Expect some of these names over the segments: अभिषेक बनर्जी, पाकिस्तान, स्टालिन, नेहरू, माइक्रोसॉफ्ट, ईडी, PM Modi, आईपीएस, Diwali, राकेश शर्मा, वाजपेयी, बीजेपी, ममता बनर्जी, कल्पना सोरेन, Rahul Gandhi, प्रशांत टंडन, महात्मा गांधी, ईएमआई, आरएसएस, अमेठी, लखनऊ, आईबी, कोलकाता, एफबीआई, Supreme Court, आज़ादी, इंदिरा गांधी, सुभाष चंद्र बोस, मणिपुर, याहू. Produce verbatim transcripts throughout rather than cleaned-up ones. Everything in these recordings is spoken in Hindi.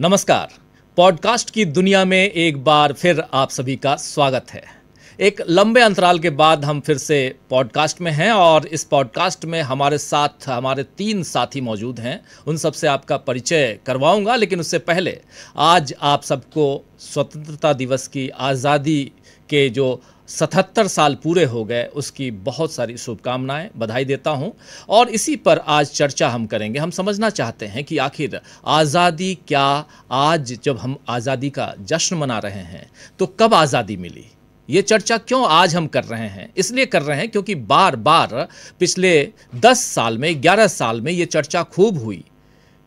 नमस्कार। पॉडकास्ट की दुनिया में एक बार फिर आप सभी का स्वागत है। एक लंबे अंतराल के बाद हम फिर से पॉडकास्ट में हैं और इस पॉडकास्ट में हमारे साथ हमारे तीन साथी मौजूद हैं। उन सब से आपका परिचय करवाऊंगा, लेकिन उससे पहले आज आप सबको स्वतंत्रता दिवस की, आज़ादी के जो सतहत्तर साल पूरे हो गए, उसकी बहुत सारी शुभकामनाएं, बधाई देता हूं। और इसी पर आज चर्चा हम करेंगे। हम समझना चाहते हैं कि आखिर आज़ादी क्या, आज जब हम आज़ादी का जश्न मना रहे हैं तो कब आज़ादी मिली, ये चर्चा क्यों आज हम कर रहे हैं। इसलिए कर रहे हैं क्योंकि बार बार पिछले दस साल में, ग्यारह साल में ये चर्चा खूब हुई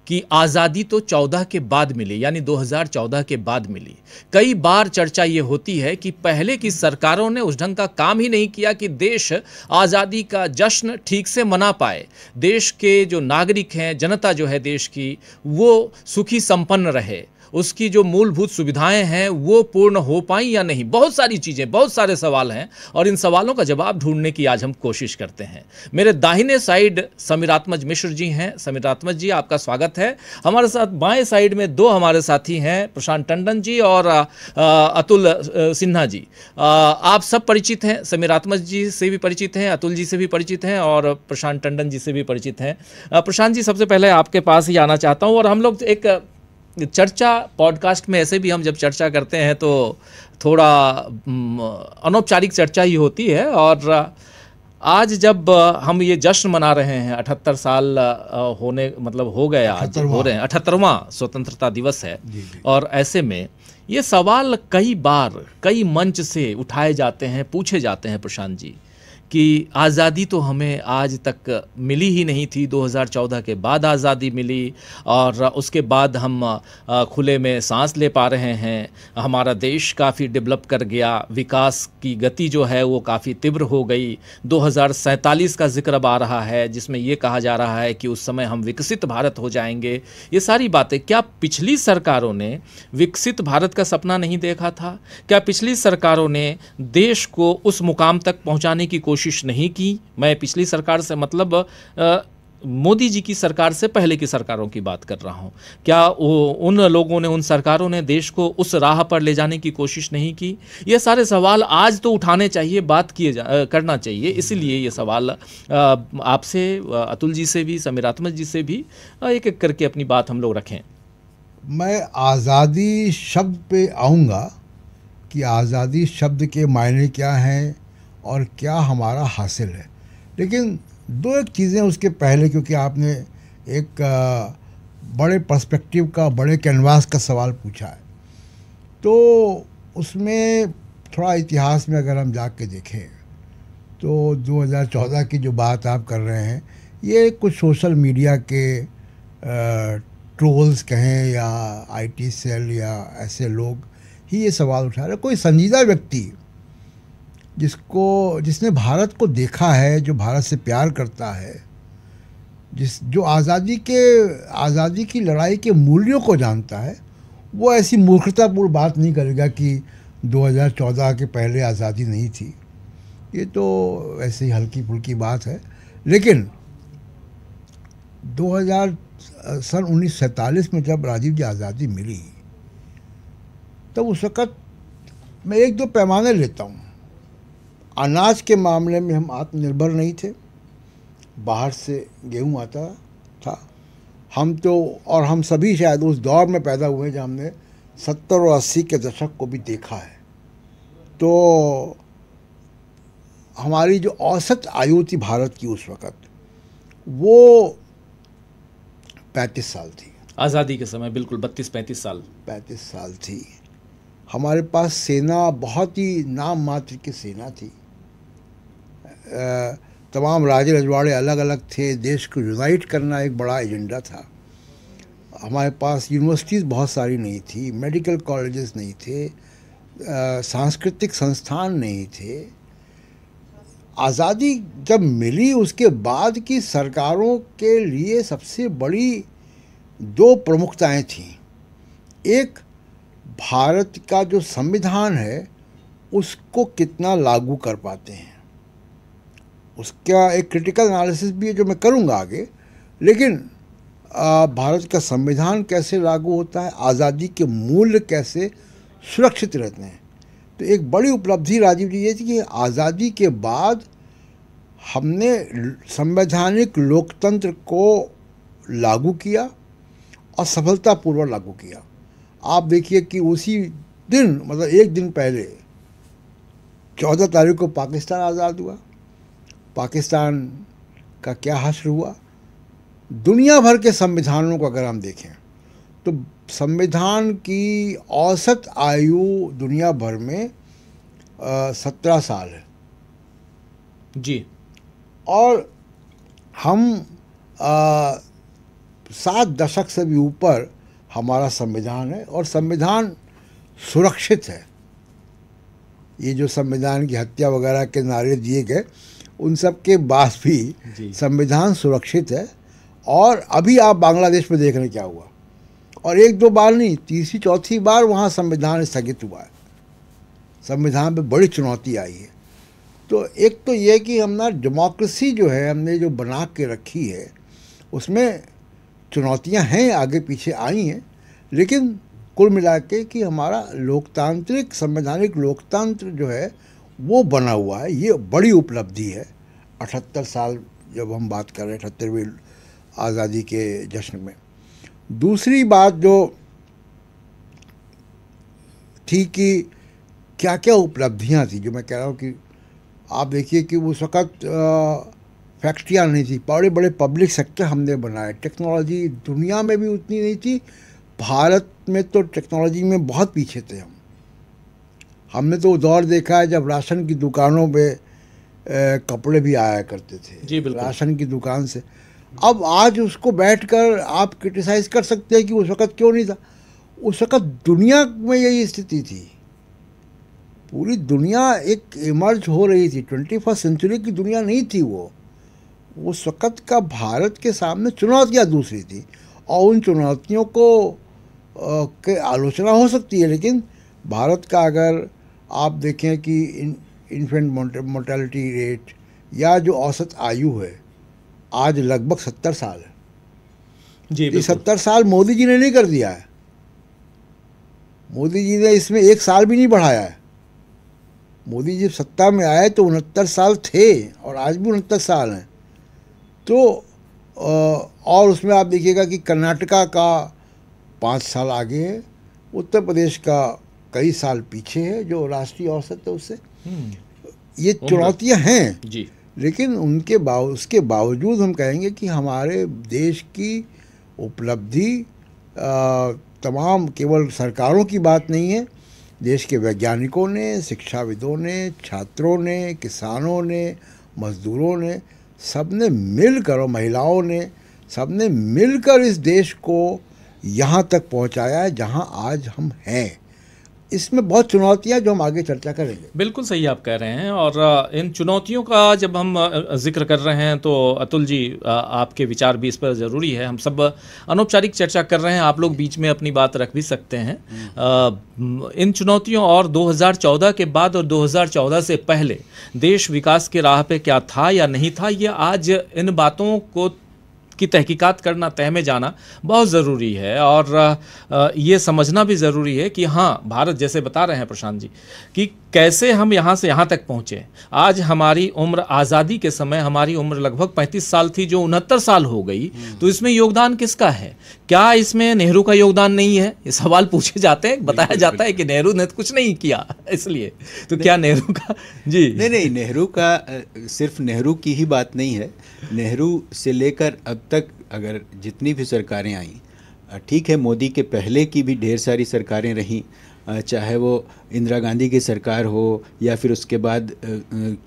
कि आज़ादी तो चौदह के बाद मिली, यानी दो हज़ार चौदह के बाद मिली। कई बार चर्चा ये होती है कि पहले की सरकारों ने उस ढंग का काम ही नहीं किया कि देश आज़ादी का जश्न ठीक से मना पाए, देश के जो नागरिक हैं, जनता जो है देश की, वो सुखी संपन्न रहे, उसकी जो मूलभूत सुविधाएं हैं वो पूर्ण हो पाई या नहीं। बहुत सारी चीज़ें, बहुत सारे सवाल हैं और इन सवालों का जवाब ढूंढने की आज हम कोशिश करते हैं। मेरे दाहिने साइड समीरात्मज मिश्र जी हैं। समीरात्मज जी, आपका स्वागत है। हमारे साथ बाएं साइड में दो हमारे साथी हैं, प्रशांत टंडन जी और अतुल सिन्हा जी। आप सब परिचित हैं, समीरात्मज जी से भी परिचित हैं, अतुल जी से भी परिचित हैं और प्रशांत टंडन जी से भी परिचित हैं। प्रशांत जी, सबसे पहले आपके पास ही आना चाहता हूँ। और हम लोग एक चर्चा पॉडकास्ट में, ऐसे भी हम जब चर्चा करते हैं तो थोड़ा अनौपचारिक चर्चा ही होती है। और आज जब हम ये जश्न मना रहे हैं, अठहत्तर साल होने, मतलब हो गए, आज हो रहे हैं, अठहत्तरवां स्वतंत्रता दिवस है। जी जी। और ऐसे में ये सवाल कई बार कई मंच से उठाए जाते हैं, पूछे जाते हैं प्रशांत जी, कि आज़ादी तो हमें आज तक मिली ही नहीं थी, दो हज़ार चौदह के बाद आज़ादी मिली और उसके बाद हम खुले में सांस ले पा रहे हैं, हमारा देश काफ़ी डेवलप कर गया, विकास की गति जो है वो काफ़ी तीव्र हो गई। दो हज़ार सैंतालीस का जिक्र अब आ रहा है जिसमें ये कहा जा रहा है कि उस समय हम विकसित भारत हो जाएंगे। ये सारी बातें, क्या पिछली सरकारों ने विकसित भारत का सपना नहीं देखा था? क्या पिछली सरकारों ने देश को उस मुकाम तक पहुँचाने की कोशिश कोशिश नहीं की? मैं पिछली सरकार से, मतलब आ, मोदी जी की सरकार से पहले की सरकारों की बात कर रहा हूं। क्या वो, उन लोगों ने, उन सरकारों ने देश को उस राह पर ले जाने की कोशिश नहीं की? ये सारे सवाल आज तो उठाने चाहिए, बात किए करना चाहिए। इसलिए ये सवाल आपसे, अतुल जी से भी, समीरात्मज जी से भी, एक एक करके अपनी बात हम लोग रखें। मैं आज़ादी शब्द पे आऊँगा कि आज़ादी शब्द के मायने क्या हैं और क्या हमारा हासिल है, लेकिन दो एक चीज़ें उसके पहले, क्योंकि आपने एक बड़े पर्सपेक्टिव का, बड़े कैनवास का सवाल पूछा है, तो उसमें थोड़ा इतिहास में अगर हम जाके देखें तो दो हज़ार चौदह की जो बात आप कर रहे हैं, ये कुछ सोशल मीडिया के ट्रोल्स कहें या आईटी सेल या ऐसे लोग ही ये सवाल उठा रहे। कोई संजीदा व्यक्ति जिसको, जिसने भारत को देखा है, जो भारत से प्यार करता है, जिस जो आज़ादी के, आज़ादी की लड़ाई के मूल्यों को जानता है, वो ऐसी मूर्खतापूर्ण बात नहीं करेगा कि दो हज़ार चौदह के पहले आज़ादी नहीं थी। ये तो ऐसे ही हल्की फुल्की बात है। लेकिन दो हज़ार सन उन्नीस सैंतालीस में जब राजीव जी आज़ादी मिली, तब तो उस वक़्त मैं एक दो पैमाने लेता हूँ। अनाज के मामले में हम आत्मनिर्भर नहीं थे, बाहर से गेहूं आता था। हम तो, और हम सभी शायद उस दौर में पैदा हुए जब हमने सत्तर और अस्सी के दशक को भी देखा है। तो हमारी जो औसत आयु थी भारत की उस वक़्त, वो पैंतीस साल थी आज़ादी के समय। बिल्कुल, बत्तीस पैंतीस साल पैंतीस साल थी। हमारे पास सेना, बहुत ही नाम मात्र की सेना थी, तमाम राजे रजवाड़े अलग अलग थे, देश को यूनाइट करना एक बड़ा एजेंडा था। हमारे पास यूनिवर्सिटीज़ बहुत सारी नहीं थी, मेडिकल कॉलेजेस नहीं थे, सांस्कृतिक संस्थान नहीं थे। आज़ादी जब मिली, उसके बाद की सरकारों के लिए सबसे बड़ी दो प्रमुखताएं थीं। एक, भारत का जो संविधान है उसको कितना लागू कर पाते हैं, उसका एक क्रिटिकल एनालिसिस भी है जो मैं करूँगा आगे। लेकिन भारत का संविधान कैसे लागू होता है, आज़ादी के मूल्य कैसे सुरक्षित रहते हैं। तो एक बड़ी उपलब्धि राजीव जी ये थी कि आज़ादी के बाद हमने संवैधानिक लोकतंत्र को लागू किया और सफलतापूर्वक लागू किया। आप देखिए कि उसी दिन, मतलब एक दिन पहले चौदह तारीख को पाकिस्तान आज़ाद हुआ। पाकिस्तान का क्या हश्र हुआ। दुनिया भर के संविधानों को अगर हम देखें तो संविधान की औसत आयु दुनिया भर में सत्रह साल है जी, और हम आ, सात दशक से भी ऊपर हमारा संविधान है और संविधान सुरक्षित है। ये जो संविधान की हत्या वगैरह के नारे दिए गए उन सब के बाद भी संविधान सुरक्षित है। और अभी आप बांग्लादेश में देख रहे क्या हुआ, और एक दो बार नहीं, तीसरी चौथी बार वहाँ संविधान स्थगित हुआ है। संविधान पे बड़ी चुनौती आई है। तो एक तो ये कि हमने डेमोक्रेसी जो है, हमने जो बना के रखी है, उसमें चुनौतियाँ हैं, आगे पीछे आई हैं, लेकिन कुल मिला के कि हमारा लोकतांत्रिक संवैधानिक लोकतंत्र जो है वो बना हुआ है। ये बड़ी उपलब्धि है। अठहत्तर साल जब हम बात कर रहे हैं अठहत्तरवीं आज़ादी के जश्न में। दूसरी बात जो थी कि क्या क्या उपलब्धियां थी, जो मैं कह रहा हूँ कि आप देखिए कि उस वक़्त फैक्ट्रियाँ नहीं थी, बड़े बड़े पब्लिक सेक्टर हमने बनाए। टेक्नोलॉजी दुनिया में भी उतनी नहीं थी, भारत में तो टेक्नोलॉजी में बहुत पीछे थे हम। हमने तो वो दौर देखा है जब राशन की दुकानों पे कपड़े भी आया करते थे जी, राशन की दुकान से। अब आज उसको बैठकर आप क्रिटिसाइज़ कर सकते हैं कि उस वक़्त क्यों नहीं था। उस वक़्त दुनिया में यही स्थिति थी, पूरी दुनिया एक इमर्ज हो रही थी, ट्वेंटी फर्स्ट सेंचुरी की दुनिया नहीं थी वो। उस वक़्त का भारत के सामने चुनौतियाँ दूसरी थी, और उन चुनौतियों को के आलोचना हो सकती है, लेकिन भारत का अगर आप देखें कि इन्फेंट मोर्टेलिटी रेट या जो औसत आयु है आज लगभग सत्तर साल है जी। ये सत्तर साल मोदी जी ने नहीं कर दिया है, मोदी जी ने इसमें एक साल भी नहीं बढ़ाया है। मोदी जी सत्ता में आए तो उनहत्तर साल थे और आज भी उनहत्तर साल हैं। तो और उसमें आप देखिएगा कि कर्नाटका का पाँच साल आगे है, उत्तर प्रदेश का कई साल पीछे है जो राष्ट्रीय औसत है उससे। ये चुनौतियाँ हैं जी, लेकिन उनके बाव उसके बावजूद हम कहेंगे कि हमारे देश की उपलब्धि तमाम केवल सरकारों की बात नहीं है। देश के वैज्ञानिकों ने, शिक्षाविदों ने, छात्रों ने, किसानों ने, मजदूरों ने, सब ने मिलकर, और महिलाओं ने, सब ने मिलकर इस देश को यहाँ तक पहुँचाया है जहाँ आज हम हैं। इसमें बहुत चुनौतियां जो हम आगे चर्चा करेंगे। बिल्कुल सही आप कह रहे हैं, और इन चुनौतियों का जब हम जिक्र कर रहे हैं तो अतुल जी आपके विचार भी इस पर ज़रूरी है। हम सब अनौपचारिक चर्चा कर रहे हैं, आप लोग बीच में अपनी बात रख भी सकते हैं। इन चुनौतियों और दो हज़ार चौदह के बाद और दो हज़ार चौदह से पहले देश विकास के राह पर क्या था या नहीं था, ये आज इन बातों को की तहकीकात करना, तह में जाना बहुत ज़रूरी है। और ये समझना भी ज़रूरी है कि हाँ, भारत जैसे बता रहे हैं प्रशांत जी कि कैसे हम यहाँ से यहाँ तक पहुँचे। आज हमारी उम्र, आज़ादी के समय हमारी उम्र लगभग पैंतीस साल थी जो उनहत्तर साल हो गई। तो इसमें योगदान किसका है? क्या इसमें नेहरू का योगदान नहीं है? ये सवाल पूछे जाते हैं, बताया जाता है कि नेहरू ने कुछ नहीं किया इसलिए। तो क्या नेहरू का जी नहीं नहीं नेहरू का सिर्फ नेहरू की ही बात नहीं है। नेहरू से लेकर अब तक अगर जितनी भी सरकारें आईं, ठीक है मोदी के पहले की भी ढेर सारी सरकारें रहीं, चाहे वो इंदिरा गांधी की सरकार हो या फिर उसके बाद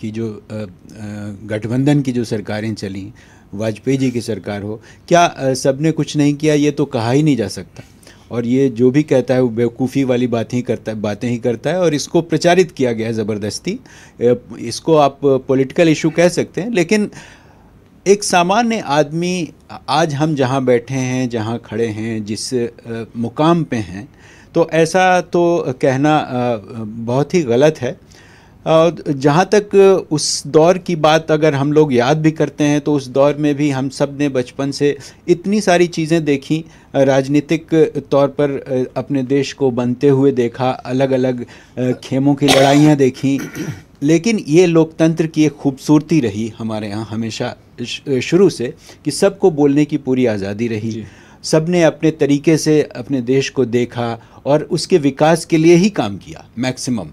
की जो गठबंधन की जो सरकारें चलीं, वाजपेयी जी की सरकार हो, क्या सब ने कुछ नहीं किया? ये तो कहा ही नहीं जा सकता। और ये जो भी कहता है वो बेवकूफ़ी वाली बात ही करता है बातें ही करता है, और इसको प्रचारित किया गया है ज़बरदस्ती। इसको आप पॉलिटिकल इशू कह सकते हैं, लेकिन एक सामान्य आदमी आज हम जहाँ बैठे हैं, जहाँ खड़े हैं, जिस मुकाम पे हैं, तो ऐसा तो कहना बहुत ही गलत है। जहाँ तक उस दौर की बात अगर हम लोग याद भी करते हैं तो उस दौर में भी हम सब ने बचपन से इतनी सारी चीज़ें देखी, राजनीतिक तौर पर अपने देश को बनते हुए देखा, अलग अलग खेमों की लड़ाइयाँ देखी, लेकिन ये लोकतंत्र की एक खूबसूरती रही हमारे यहाँ हमेशा शुरू से कि सबको बोलने की पूरी आज़ादी रही, सब ने अपने तरीके से अपने देश को देखा और उसके विकास के लिए ही काम किया मैक्सिमम।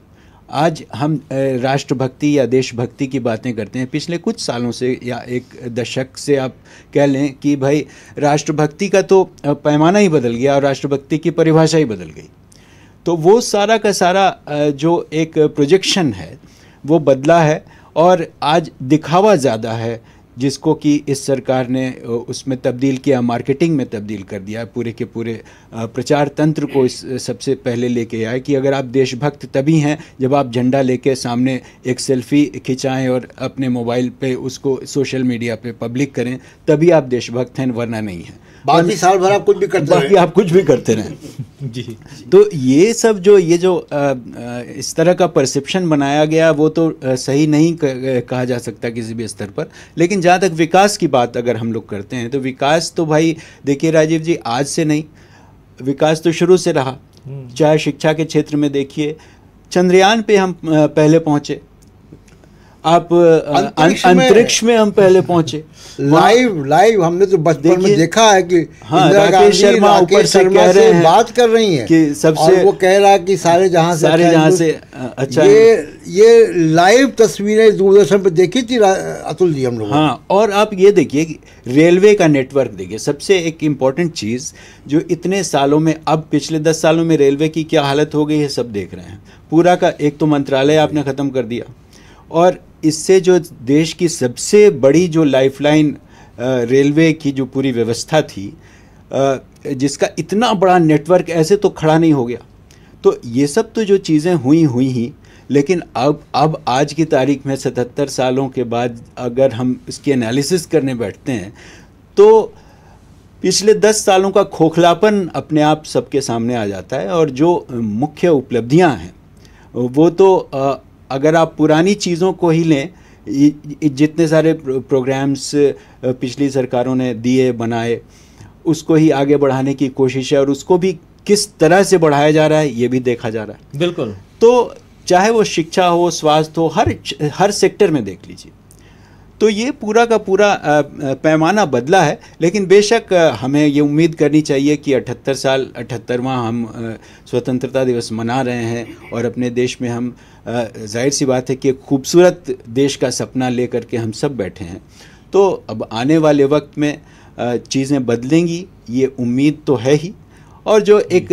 आज हम राष्ट्रभक्ति या देशभक्ति की बातें करते हैं, पिछले कुछ सालों से या एक दशक से आप कह लें कि भाई राष्ट्रभक्ति का तो पैमाना ही बदल गया और राष्ट्रभक्ति की परिभाषा ही बदल गई। तो वो सारा का सारा जो एक प्रोजेक्शन है वो बदला है और आज दिखावा ज़्यादा है, जिसको कि इस सरकार ने उसमें तब्दील किया, मार्केटिंग में तब्दील कर दिया, पूरे के पूरे प्रचार तंत्र को इस सबसे पहले लेके आए कि अगर आप देशभक्त तभी हैं जब आप झंडा लेके सामने एक सेल्फी खिंचाएं और अपने मोबाइल पे उसको सोशल मीडिया पे पब्लिक करें, तभी आप देशभक्त हैं, वरना नहीं है। बाकी साल भर आप कुछ भी करते रहें, आप कुछ भी करते रहें जी, जी। तो ये सब जो ये जो इस तरह का परसेप्शन बनाया गया वो तो सही नहीं कहा जा सकता किसी भी स्तर पर। लेकिन जहाँ तक विकास की बात अगर हम लोग करते हैं तो विकास तो भाई देखिए राजीव जी, आज से नहीं, विकास तो शुरू से रहा। चाहे शिक्षा के क्षेत्र में देखिए, चंद्रयान पे हम पहले पहुँचे, आप अंतरिक्ष में, में हम पहले पहुंचे, लाइव लाइव हमने तो बचपन में देखा है कि हाँ, राकेश शर्मा ऊपर से कह रहे हैं, बात कर रही हैं कि सबसे, वो कह रहा है कि सारे जहां से सारे जहां से अच्छा। ये ये लाइव तस्वीरें दूरदर्शन पर देखी थी अतुल जी हम लोग। हाँ, और आप ये देखिए कि रेलवे का नेटवर्क देखिए, सबसे एक इम्पॉर्टेंट चीज़ जो इतने सालों में, अब पिछले दस सालों में रेलवे की क्या हालत हो गई है सब देख रहे हैं, पूरा का एक तो मंत्रालय आपने ख़त्म कर दिया और इससे जो देश की सबसे बड़ी जो लाइफलाइन रेलवे की जो पूरी व्यवस्था थी, जिसका इतना बड़ा नेटवर्क ऐसे तो खड़ा नहीं हो गया। तो ये सब तो जो चीज़ें हुई हुई ही, लेकिन अब अब आज की तारीख में सतहत्तर सालों के बाद अगर हम इसकी एनालिसिस करने बैठते हैं तो पिछले दस सालों का खोखलापन अपने आप सबके सामने आ जाता है। और जो मुख्य उपलब्धियां हैं वो तो आ, अगर आप पुरानी चीज़ों को ही लें, जितने सारे प्रोग्राम्स पिछली सरकारों ने दिए बनाए, उसको ही आगे बढ़ाने की कोशिश है और उसको भी किस तरह से बढ़ाया जा रहा है ये भी देखा जा रहा है। बिल्कुल। तो चाहे वो शिक्षा हो, स्वास्थ्य हो, हर हर सेक्टर में देख लीजिए, तो ये पूरा का पूरा पैमाना बदला है। लेकिन बेशक हमें ये उम्मीद करनी चाहिए कि अठहत्तर साल अठहत्तरवां हम स्वतंत्रता दिवस मना रहे हैं और अपने देश में हम, जाहिर सी बात है कि खूबसूरत देश का सपना लेकर के हम सब बैठे हैं। तो अब आने वाले वक्त में चीज़ें बदलेंगी ये उम्मीद तो है ही, और जो एक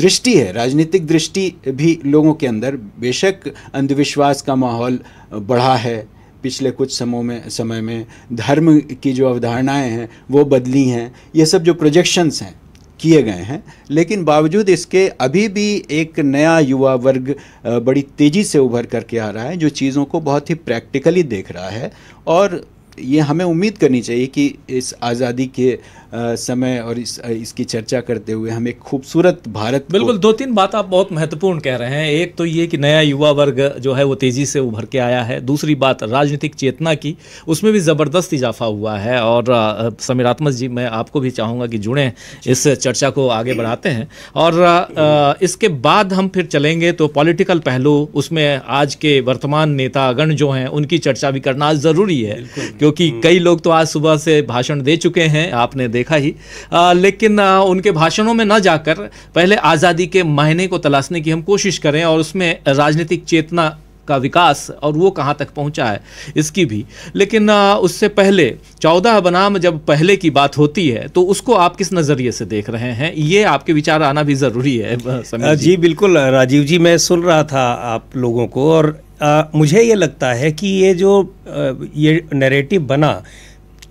दृष्टि है, राजनीतिक दृष्टि भी लोगों के अंदर, बेशक अंधविश्वास का माहौल बढ़ा है पिछले कुछ समय में समय में धर्म की जो अवधारणाएं हैं वो बदली हैं, ये सब जो प्रोजेक्शंस हैं किए गए हैं, लेकिन बावजूद इसके अभी भी एक नया युवा वर्ग बड़ी तेज़ी से उभर करके आ रहा है, जो चीज़ों को बहुत ही प्रैक्टिकली देख रहा है। और ये हमें उम्मीद करनी चाहिए कि इस आज़ादी के समय और इस इसकी चर्चा करते हुए हम एक खूबसूरत भारत। बिल्कुल, दो तीन बात आप बहुत महत्वपूर्ण कह रहे हैं। एक तो ये कि नया युवा वर्ग जो है वो तेज़ी से उभर के आया है, दूसरी बात राजनीतिक चेतना की, उसमें भी ज़बरदस्त इजाफा हुआ है। और समीरात्मक जी, मैं आपको भी चाहूँगा कि जुड़ें, इस चर्चा को आगे बढ़ाते हैं। और आ, इसके बाद हम फिर चलेंगे तो पॉलिटिकल पहलू, उसमें आज के वर्तमान नेतागण जो हैं उनकी चर्चा भी करना ज़रूरी है, क्योंकि कई लोग तो आज सुबह से भाषण दे चुके हैं, आपने देखा ही। आ, लेकिन आ, उनके भाषणों में ना जाकर पहले आज़ादी के मायने को तलाशने की हम कोशिश करें और उसमें राजनीतिक चेतना का विकास और वो कहाँ तक पहुँचा है इसकी भी। लेकिन आ, उससे पहले चौदह बनाम जब पहले की बात होती है तो उसको आप किस नज़रिए से देख रहे हैं, ये आपके विचार आना भी ज़रूरी है समीर जी। जी बिल्कुल राजीव जी, मैं सुन रहा था आप लोगों को और आ, मुझे ये लगता है कि ये जो आ, ये नैरेटिव बना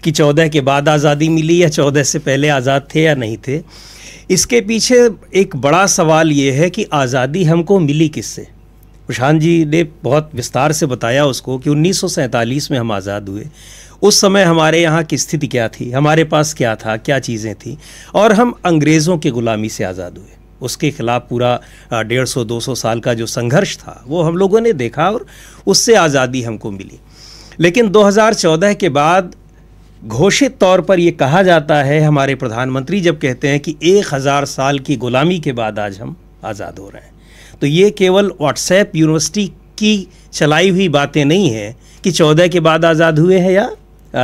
कि चौदह के बाद आज़ादी मिली या चौदह से पहले आज़ाद थे या नहीं थे, इसके पीछे एक बड़ा सवाल ये है कि आज़ादी हमको मिली किससे। प्रशांत जी ने बहुत विस्तार से बताया उसको कि उन्नीस सौ सैंतालीस में हम आज़ाद हुए, उस समय हमारे यहाँ की स्थिति क्या थी, हमारे पास क्या था, क्या चीज़ें थी, और हम अंग्रेज़ों की ग़ुलामी से आज़ाद हुए। उसके खिलाफ पूरा डेढ़ सौ दो सौ साल का जो संघर्ष था वो हम लोगों ने देखा और उससे आज़ादी हमको मिली। लेकिन दो हज़ार चौदह के बाद घोषित तौर पर ये कहा जाता है, हमारे प्रधानमंत्री जब कहते हैं कि एक हज़ार साल की ग़ुलामी के बाद आज हम आज़ाद हो रहे हैं, तो ये केवल व्हाट्सएप यूनिवर्सिटी की चलाई हुई बातें नहीं है कि चौदह के बाद आज़ाद हुए हैं या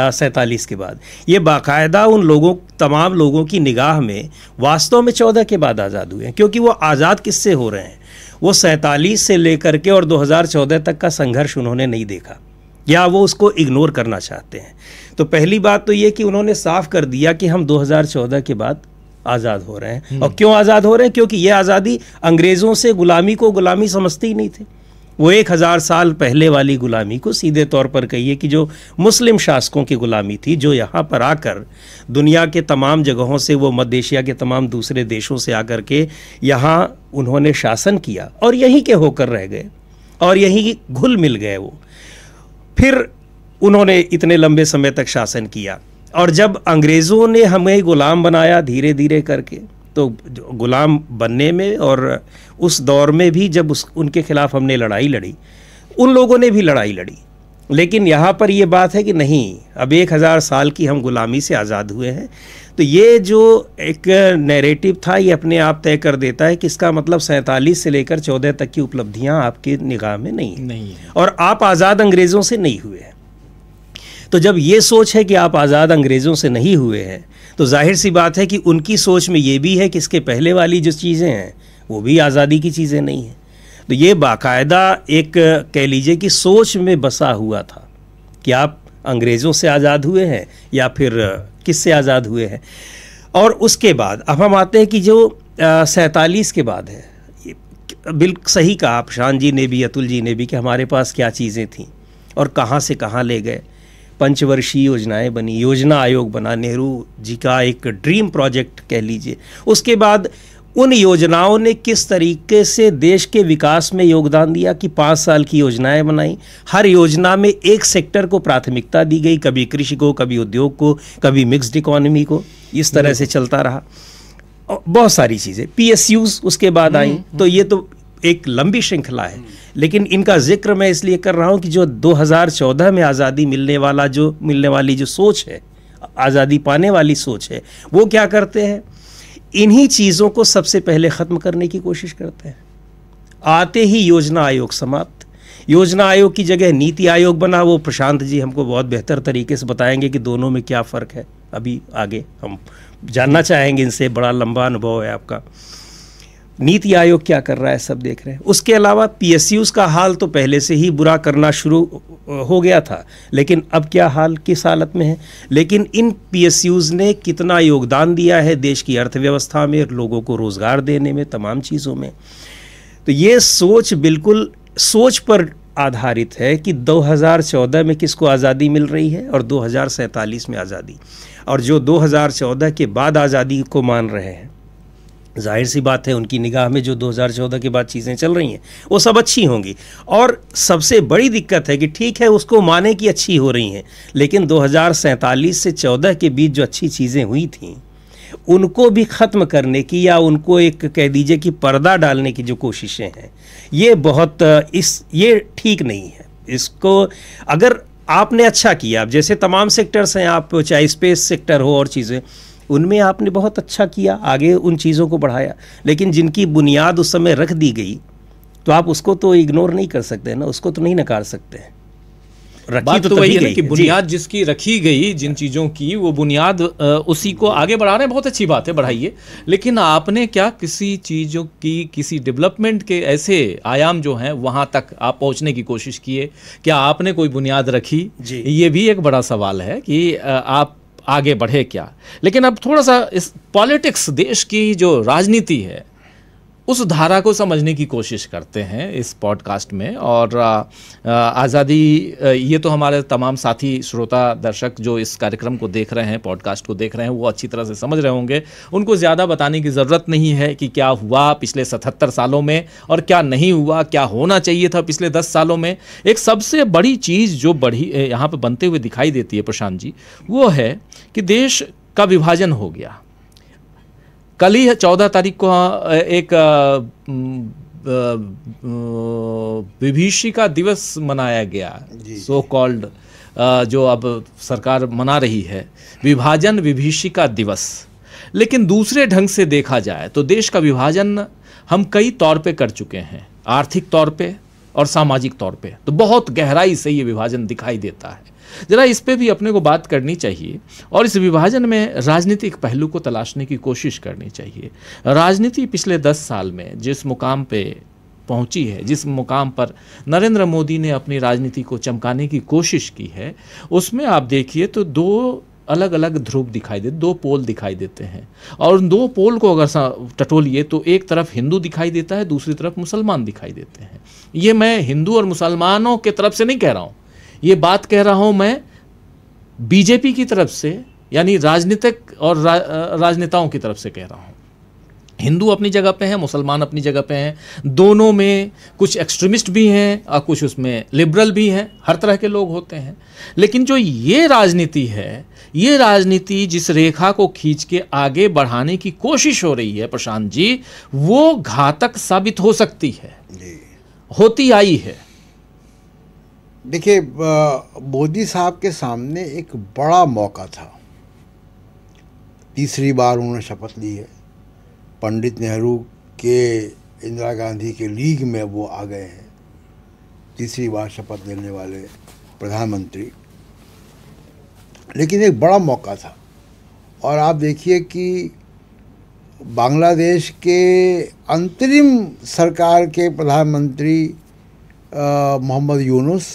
सैंतालीस के बाद। ये बाकायदा उन लोगों तमाम लोगों की निगाह में वास्तव में चौदह के बाद आज़ाद हुए हैं, क्योंकि वो आज़ाद किससे हो रहे हैं, वो सैंतालीस से लेकर के और दो हज़ार चौदह तक का संघर्ष उन्होंने नहीं देखा या वो उसको इग्नोर करना चाहते हैं। तो पहली बात तो ये कि उन्होंने साफ कर दिया कि हम दो हज़ार चौदह के बाद आज़ाद हो रहे हैं। और क्यों आज़ाद हो रहे हैं? क्योंकि ये आज़ादी अंग्रेज़ों से ग़ुलामी को ग़ुलामी समझते ही नहीं थे। वो एक हज़ार साल पहले वाली ग़ुलामी को, सीधे तौर पर कहिए कि जो मुस्लिम शासकों की ग़ुलामी थी, जो यहाँ पर आकर दुनिया के तमाम जगहों से, वो मध्य एशिया के तमाम दूसरे देशों से आकर के यहाँ उन्होंने शासन किया और यहीं के होकर रह गए और यहीं घुल मिल गए। वो फिर उन्होंने इतने लंबे समय तक शासन किया और जब अंग्रेज़ों ने हमें ग़ुलाम बनाया धीरे धीरे करके, तो ग़ुलाम बनने में और उस दौर में भी जब उस उनके ख़िलाफ़ हमने लड़ाई लड़ी, उन लोगों ने भी लड़ाई लड़ी। लेकिन यहाँ पर ये बात है कि नहीं, अब एक हज़ार साल की हम ग़ुलामी से आज़ाद हुए हैं। तो ये जो एक नैरेटिव था ये अपने आप तय कर देता है कि इसका मतलब सैंतालीस से लेकर चौदह तक की उपलब्धियाँ आपके निगाह में नहीं है, नहीं है। और आप आज़ाद अंग्रेज़ों से नहीं हुए हैं। तो जब ये सोच है कि आप आज़ाद अंग्रेज़ों से नहीं हुए हैं, तो जाहिर सी बात है कि उनकी सोच में ये भी है कि इसके पहले वाली जो चीज़ें हैं वो भी आज़ादी की चीज़ें नहीं हैं। तो ये बाकायदा एक कह लीजिए कि सोच में बसा हुआ था कि आप अंग्रेज़ों से आज़ाद हुए हैं या फिर किससे आज़ाद हुए हैं। और उसके बाद अब हम आते हैं कि जो सैंतालीस के बाद है, बिल्कुल सही कहा आप शान जी ने भी, अतुल जी ने भी, कि हमारे पास क्या चीज़ें थीं और कहाँ से कहाँ ले गए। पंचवर्षीय योजनाएं बनी, योजना आयोग बना, नेहरू जी का एक ड्रीम प्रोजेक्ट कह लीजिए। उसके बाद उन योजनाओं ने किस तरीके से देश के विकास में योगदान दिया कि पाँच साल की योजनाएं बनाई, हर योजना में एक सेक्टर को प्राथमिकता दी गई, कभी कृषि को, कभी उद्योग को, कभी मिक्स्ड इकोनॉमी को, इस तरह से चलता रहा। बहुत सारी चीज़ें, पीएसयूज उसके बाद आई। तो ये तो एक लंबी श्रृंखला है, लेकिन इनका जिक्र मैं इसलिए कर रहा हूँ कि जो दो हज़ार चौदह में आज़ादी मिलने वाला जो मिलने वाली जो सोच है, आज़ादी पाने वाली सोच है, वो क्या करते हैं, इन्हीं चीज़ों को सबसे पहले ख़त्म करने की कोशिश करते हैं। आते ही योजना आयोग समाप्त, योजना आयोग की जगह नीति आयोग बना। वो प्रशांत जी हमको बहुत बेहतर तरीके से बताएंगे कि दोनों में क्या फ़र्क है, अभी आगे हम जानना चाहेंगे इनसे, बड़ा लंबा अनुभव है आपका। नीति आयोग क्या कर रहा है सब देख रहे हैं। उसके अलावा पीएसयूज़ का हाल तो पहले से ही बुरा करना शुरू हो गया था, लेकिन अब क्या हाल, किस हालत में है। लेकिन इन पीएसयूज़ ने कितना योगदान दिया है देश की अर्थव्यवस्था में, लोगों को रोज़गार देने में, तमाम चीज़ों में। तो ये सोच बिल्कुल सोच पर आधारित है कि दो हज़ार चौदह में किसको आज़ादी मिल रही है और दो हज़ार सैंतालीस में आज़ादी। और जो दो हज़ार चौदह के बाद आज़ादी को मान रहे हैं, जाहिर सी बात है उनकी निगाह में जो दो हज़ार चौदह के बाद चीज़ें चल रही हैं वो सब अच्छी होंगी। और सबसे बड़ी दिक्कत है कि ठीक है उसको माने कि अच्छी हो रही हैं, लेकिन दो हज़ार सैंतालीस से चौदह के बीच जो अच्छी चीज़ें हुई थीं उनको भी ख़त्म करने की या उनको एक कह दीजिए कि पर्दा डालने की जो कोशिशें हैं, ये बहुत इस ये ठीक नहीं है। इसको अगर आपने अच्छा किया, आप जैसे तमाम सेक्टर्स हैं, आप चाहे स्पेस सेक्टर हो और चीज़ें, उनमें आपने बहुत अच्छा किया, आगे उन चीज़ों को बढ़ाया, लेकिन जिनकी बुनियाद उस समय रख दी गई तो आप उसको तो इग्नोर नहीं कर सकते ना, उसको तो नहीं नकार सकते हैं। बात तो, तो वही है कि बुनियाद जिसकी रखी गई, जिन चीज़ों की, वो बुनियाद उसी को आगे बढ़ा रहे हैं। बहुत अच्छी बात है, बढ़ाइए, लेकिन आपने क्या किसी चीज़ों की, किसी डेवलपमेंट के ऐसे आयाम जो हैं वहाँ तक आप पहुँचने की कोशिश किए? क्या आपने कोई बुनियाद रखी? ये भी एक बड़ा सवाल है कि आप आगे बढ़े क्या। लेकिन अब थोड़ा सा इस पॉलिटिक्स, देश की जो राजनीति है, उस धारा को समझने की कोशिश करते हैं इस पॉडकास्ट में। और आज़ादी, ये तो हमारे तमाम साथी श्रोता दर्शक जो इस कार्यक्रम को देख रहे हैं, पॉडकास्ट को देख रहे हैं, वो अच्छी तरह से समझ रहे होंगे। उनको ज़्यादा बताने की ज़रूरत नहीं है कि क्या हुआ पिछले सतहत्तर सालों में और क्या नहीं हुआ, क्या होना चाहिए था पिछले दस सालों में। एक सबसे बड़ी चीज़ जो बढ़ी यहाँ पर बनते हुए दिखाई देती है प्रशांत जी, वो है कि देश का विभाजन हो गया। कल ही चौदह तारीख को एक विभीषिका दिवस मनाया गया, सो कॉल्ड जो अब सरकार मना रही है विभाजन विभीषिका दिवस। लेकिन दूसरे ढंग से देखा जाए तो देश का विभाजन हम कई तौर पे कर चुके हैं, आर्थिक तौर पे और सामाजिक तौर पे, तो बहुत गहराई से ये विभाजन दिखाई देता है। जरा इस पे भी अपने को बात करनी चाहिए और इस विभाजन में राजनीतिक पहलू को तलाशने की कोशिश करनी चाहिए। राजनीति पिछले दस साल में जिस मुकाम पे पहुंची है, जिस मुकाम पर नरेंद्र मोदी ने अपनी राजनीति को चमकाने की कोशिश की है, उसमें आप देखिए तो दो अलग अलग ध्रुव दिखाई देते, दो पोल दिखाई देते हैं। और उन दो पोल को अगर टटोलिए तो एक तरफ हिंदू दिखाई देता है, दूसरी तरफ मुसलमान दिखाई देते हैं। ये मैं हिंदू और मुसलमानों के तरफ से नहीं कह रहा हूँ, ये बात कह रहा हूँ मैं बीजेपी की तरफ से, यानी राजनीतिक और रा, राजनेताओं की तरफ से कह रहा हूँ। हिंदू अपनी जगह पे हैं, मुसलमान अपनी जगह पे हैं, दोनों में कुछ एक्सट्रीमिस्ट भी हैं और कुछ उसमें लिबरल भी हैं, हर तरह के लोग होते हैं। लेकिन जो ये राजनीति है, ये राजनीति जिस रेखा को खींच के आगे बढ़ाने की कोशिश हो रही है प्रशांत जी, वो घातक साबित हो सकती है, होती आई है। देखिए, मोदी साहब के सामने एक बड़ा मौका था, तीसरी बार उन्होंने शपथ ली है, पंडित नेहरू के इंदिरा गांधी के लीग में वो आ गए हैं, तीसरी बार शपथ लेने वाले प्रधानमंत्री। लेकिन एक बड़ा मौका था और आप देखिए कि बांग्लादेश के अंतरिम सरकार के प्रधानमंत्री मोहम्मद यूनुस,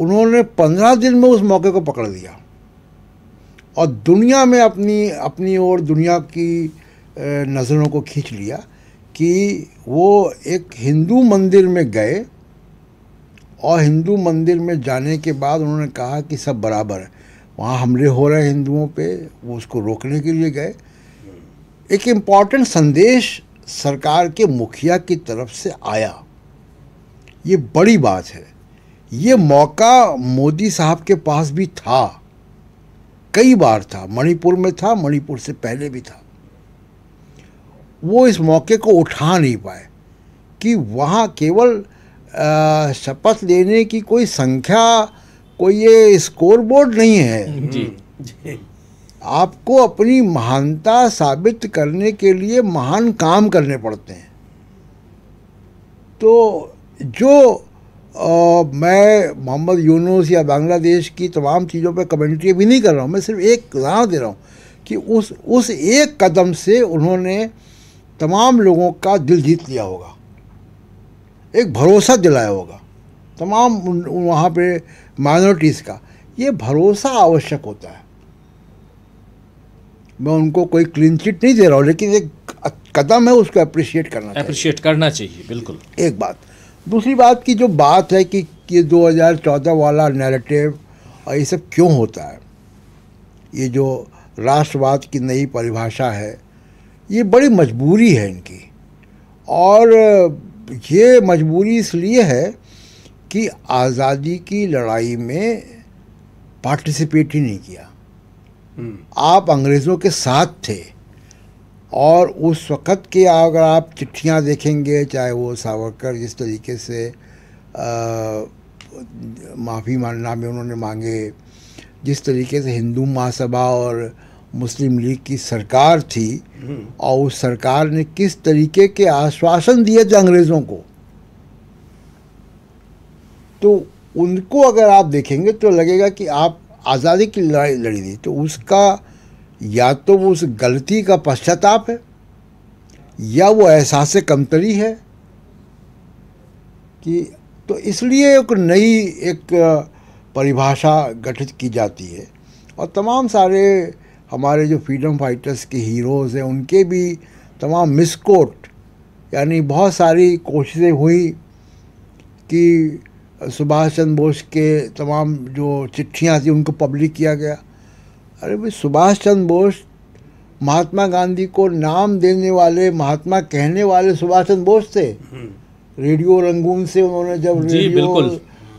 उन्होंने पंद्रह दिन में उस मौके को पकड़ लिया और दुनिया में अपनी अपनी ओर दुनिया की नज़रों को खींच लिया कि वो एक हिंदू मंदिर में गए और हिंदू मंदिर में जाने के बाद उन्होंने कहा कि सब बराबर है। वहाँ हमले हो रहे हिंदुओं पे, वो उसको रोकने के लिए गए। एक इम्पॉर्टेंट संदेश सरकार के मुखिया की तरफ से आया, ये बड़ी बात है। ये मौका मोदी साहब के पास भी था, कई बार था, मणिपुर में था, मणिपुर से पहले भी था। वो इस मौके को उठा नहीं पाए कि वहाँ केवल शपथ लेने की कोई संख्या, कोई ये स्कोरबोर्ड नहीं है जी, जी। आपको अपनी महानता साबित करने के लिए महान काम करने पड़ते हैं। तो जो आ, मैं मोहम्मद यूनुस या बांग्लादेश की तमाम चीज़ों पे कमेंट्री भी नहीं कर रहा हूँ, मैं सिर्फ एक सुझाव दे रहा हूँ कि उस उस एक कदम से उन्होंने तमाम लोगों का दिल जीत लिया होगा, एक भरोसा दिलाया होगा तमाम वहाँ पे माइनॉरिटीज़ का। ये भरोसा आवश्यक होता है। मैं उनको कोई क्लीन चिट नहीं दे रहा हूँ, लेकिन एक कदम है, उसको अप्रिशिएट करना चाहिए। अप्रिशिएट करना चाहिए, बिल्कुल। एक बात। दूसरी बात की जो बात है कि ये दो हज़ार चौदह वाला नैरेटिव और ये सब क्यों होता है, ये जो राष्ट्रवाद की नई परिभाषा है, ये बड़ी मजबूरी है इनकी। और ये मजबूरी इसलिए है कि आज़ादी की लड़ाई में पार्टिसिपेट ही नहीं किया। आप अंग्रेज़ों के साथ थे और उस वक़्त के अगर आप चिट्ठियां देखेंगे, चाहे वो सावरकर जिस तरीके से माफ़ी मांगना में उन्होंने मांगे, जिस तरीके से हिंदू महासभा और मुस्लिम लीग की सरकार थी और उस सरकार ने किस तरीके के आश्वासन दिए थे अंग्रेज़ों को, तो उनको अगर आप देखेंगे तो लगेगा कि आप आज़ादी की लड़ाई लड़ी थी। तो उसका या तो उस गलती का पश्चाताप है या वो एहसास कमतरी है कि, तो इसलिए एक नई एक परिभाषा गठित की जाती है। और तमाम सारे हमारे जो फ्रीडम फाइटर्स के हीरोज़ हैं, उनके भी तमाम मिसकोट, यानी बहुत सारी कोशिशें हुई कि सुभाष चंद्र बोस के तमाम जो चिट्ठियां थी उनको पब्लिक किया गया। अरे भाई, सुभाष चंद्र बोस, महात्मा गांधी को नाम देने वाले, महात्मा कहने वाले सुभाष चंद्र बोस थे। रेडियो रंगून से उन्होंने जब रेडियो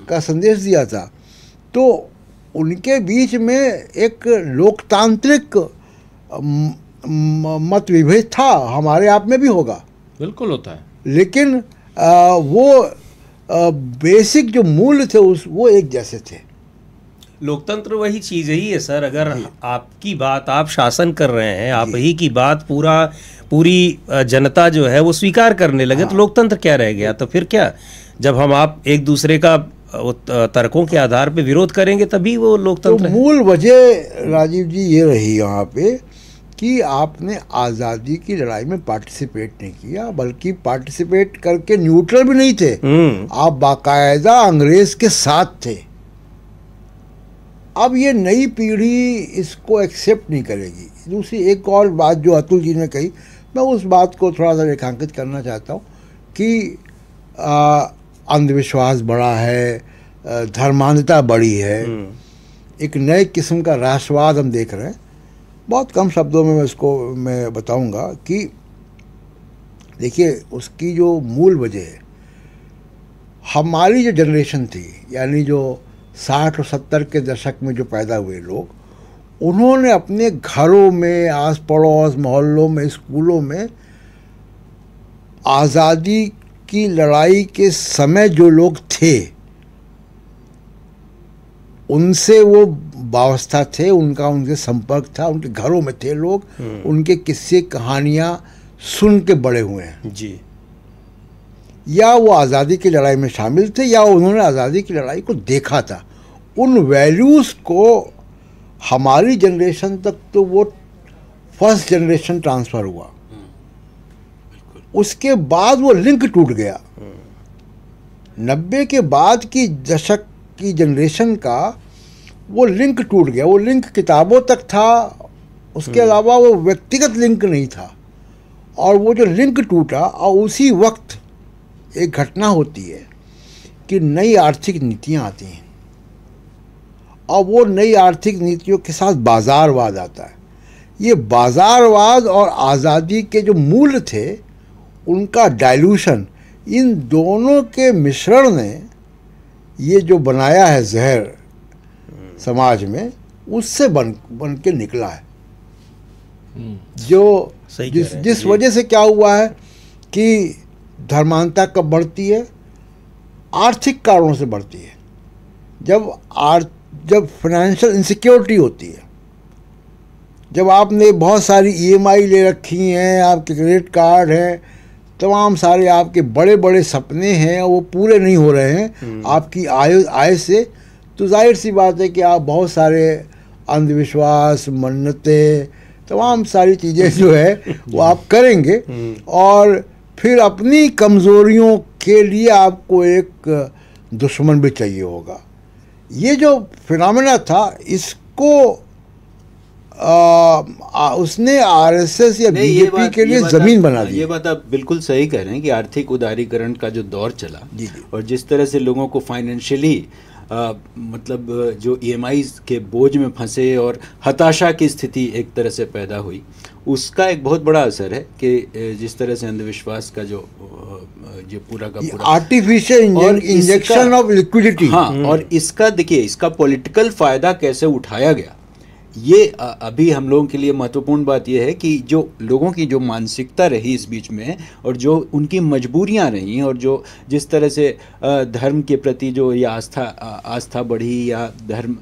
का संदेश दिया था, तो उनके बीच में एक लोकतांत्रिक मत विभेद था, हमारे आप में भी होगा, बिल्कुल होता है, लेकिन आ, वो आ, बेसिक जो मूल्य थे उस वो एक जैसे थे। लोकतंत्र वही चीज़ ही है सर, अगर आपकी बात, आप शासन कर रहे हैं, आप ही की बात पूरा पूरी जनता जो है वो स्वीकार करने लगे, हाँ। तो लोकतंत्र क्या रह गया? तो फिर क्या, जब हम आप एक दूसरे का तर्कों के आधार पे विरोध करेंगे तभी वो लोकतंत्र। तो मूल वजह राजीव जी ये रही यहाँ पे कि आपने आज़ादी की लड़ाई में पार्टिसिपेट नहीं किया, बल्कि पार्टिसिपेट करके न्यूट्रल भी नहीं थे, आप बाकायदा अंग्रेज के साथ थे। अब ये नई पीढ़ी इसको एक्सेप्ट नहीं करेगी। दूसरी एक और बात जो अतुल जी ने कही, मैं उस बात को थोड़ा सा रेखांकित करना चाहता हूँ कि अंधविश्वास बढ़ा है, धर्मांधता बढ़ी है, एक नए किस्म का राष्ट्रवाद हम देख रहे हैं। बहुत कम शब्दों में मैं इसको मैं बताऊंगा कि देखिए उसकी जो मूल वजह है, हमारी जो जनरेशन थी, यानी जो साठ और सत्तर के दशक में जो पैदा हुए लोग, उन्होंने अपने घरों में, आस पड़ोस, मोहल्लों में, स्कूलों में आज़ादी की लड़ाई के समय जो लोग थे उनसे वो वाबस्ता थे, उनका उनके संपर्क था, उनके घरों में थे लोग, उनके किस्से कहानियाँ सुन के बड़े हुए हैं जी। या वो आज़ादी की लड़ाई में शामिल थे या उन्होंने आज़ादी की लड़ाई को देखा था। उन वैल्यूज़ को हमारी जनरेशन तक तो वो फर्स्ट जनरेशन ट्रांसफ़र हुआ, उसके बाद वो लिंक टूट गया। नब्बे के बाद की दशक की जनरेशन का वो लिंक टूट गया। वो लिंक किताबों तक था, उसके अलावा वो व्यक्तिगत लिंक नहीं था। और वो जो लिंक टूटा, और उसी वक्त एक घटना होती है कि नई आर्थिक नीतियाँ आती हैं, और वो नई आर्थिक नीतियों के साथ बाज़ारवाद आता है। ये बाज़ारवाद और आज़ादी के जो मूल थे उनका डाइल्यूशन, इन दोनों के मिश्रण ने ये जो बनाया है जहर समाज में, उससे बन बन के निकला है। जो जिस जिस वजह से क्या हुआ है कि धर्मांतरता कब बढ़ती है? आर्थिक कारणों से बढ़ती है। जब आर्थ जब फाइनेंशियल इनसिक्योरिटी होती है, जब आपने बहुत सारी ईएमआई ले रखी हैं, आपके क्रेडिट कार्ड हैं, तमाम सारे आपके बड़े बड़े सपने हैं वो पूरे नहीं हो रहे हैं आपकी आय आय से, तो जाहिर सी बात है कि आप बहुत सारे अंधविश्वास, मन्नतें, तमाम सारी चीज़ें जो है वो आप करेंगे, और फिर अपनी कमज़ोरियों के लिए आपको एक दुश्मन भी चाहिए होगा। ये जो फिनोमेना था, इसको आ, उसने आरएसएस या बीजेपी के लिए ज़मीन बना दी। ये बात आप बिल्कुल सही कह रहे हैं कि आर्थिक उदारीकरण का जो दौर चला जी जी। और जिस तरह से लोगों को फाइनेंशियली आ, मतलब जो ईएमआई के बोझ में फंसे और हताशा की स्थिति एक तरह से पैदा हुई, उसका एक बहुत बड़ा असर है कि जिस तरह से अंधविश्वास का जो जो पूरा का पूरा आर्टिफिशियल इंजेक्शन ऑफ लिक्विडिटी, हाँ, और इसका देखिए इसका पॉलिटिकल फ़ायदा कैसे उठाया गया, ये अभी हम लोगों के लिए महत्वपूर्ण बात यह है कि जो लोगों की जो मानसिकता रही इस बीच में, और जो उनकी मजबूरियां रहीं, और जो जिस तरह से धर्म के प्रति जो ये आस्था आस्था बढ़ी, या धर्म,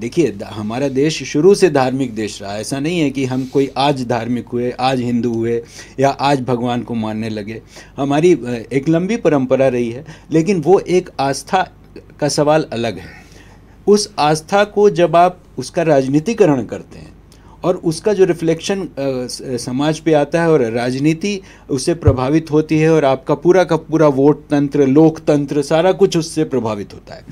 देखिए हमारा देश शुरू से धार्मिक देश रहा है। ऐसा नहीं है कि हम कोई आज धार्मिक हुए, आज हिंदू हुए, या आज भगवान को मानने लगे। हमारी एक लंबी परंपरा रही है, लेकिन वो एक आस्था का सवाल अलग है। उस आस्था को जब आप उसका राजनीतिकरण करते हैं और उसका जो रिफ्लेक्शन समाज पे आता है और राजनीति उससे प्रभावित होती है और आपका पूरा का पूरा वोट तंत्र, लोकतंत्र, सारा कुछ उससे प्रभावित होता है,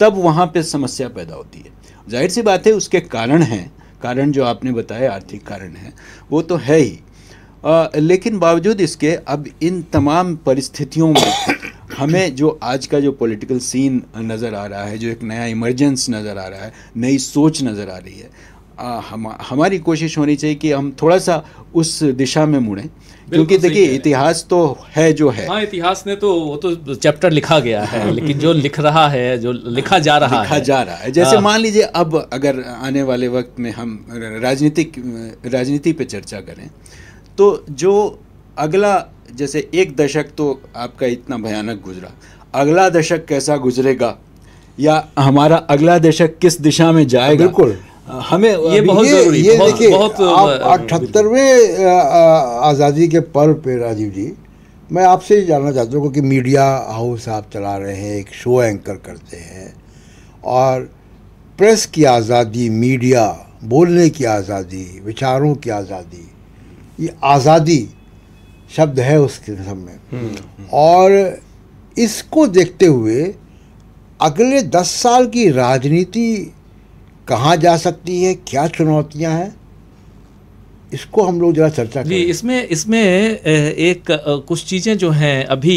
तब वहाँ पे समस्या पैदा होती है। जाहिर सी बात है उसके कारण हैं, कारण जो आपने बताया आर्थिक कारण हैं, वो तो है ही, आ, लेकिन बावजूद इसके अब इन तमाम परिस्थितियों में हमें जो आज का जो पॉलिटिकल सीन नज़र आ रहा है, जो एक नया इमरजेंस नज़र आ रहा है, नई सोच नज़र आ रही है, आ, हम हमारी कोशिश होनी चाहिए कि हम थोड़ा सा उस दिशा में मुड़ें क्योंकि देखिए इतिहास तो है जो है। हाँ, इतिहास ने तो वो तो चैप्टर लिखा गया है, लेकिन जो लिख रहा है, जो लिखा जा रहा लिखा है जा रहा है जैसे मान लीजिए अब अगर आने वाले वक्त में हम राजनीतिक राजनीति पे चर्चा करें तो जो अगला, जैसे एक दशक तो आपका इतना भयानक गुजरा, अगला दशक कैसा गुजरेगा या हमारा अगला दशक किस दिशा में जाएगा, बिल्कुल हमें ये बहुत जरूरी है। ये देखिए आप अठहत्तरवें आज़ादी के पर्व पे राजीव जी, मैं आपसे ये जानना चाहता हूँ क्योंकि मीडिया हाउस आप चला रहे हैं, एक शो एंकर करते हैं और प्रेस की आज़ादी, मीडिया, बोलने की आज़ादी, विचारों की आज़ादी, ये आज़ादी शब्द है उसके सामने, और इसको देखते हुए अगले दस साल की राजनीति कहाँ जा सकती है, क्या चुनौतियाँ हैं, इसको हम लोग जरा चर्चा करें। इसमें इसमें एक कुछ चीज़ें जो हैं, अभी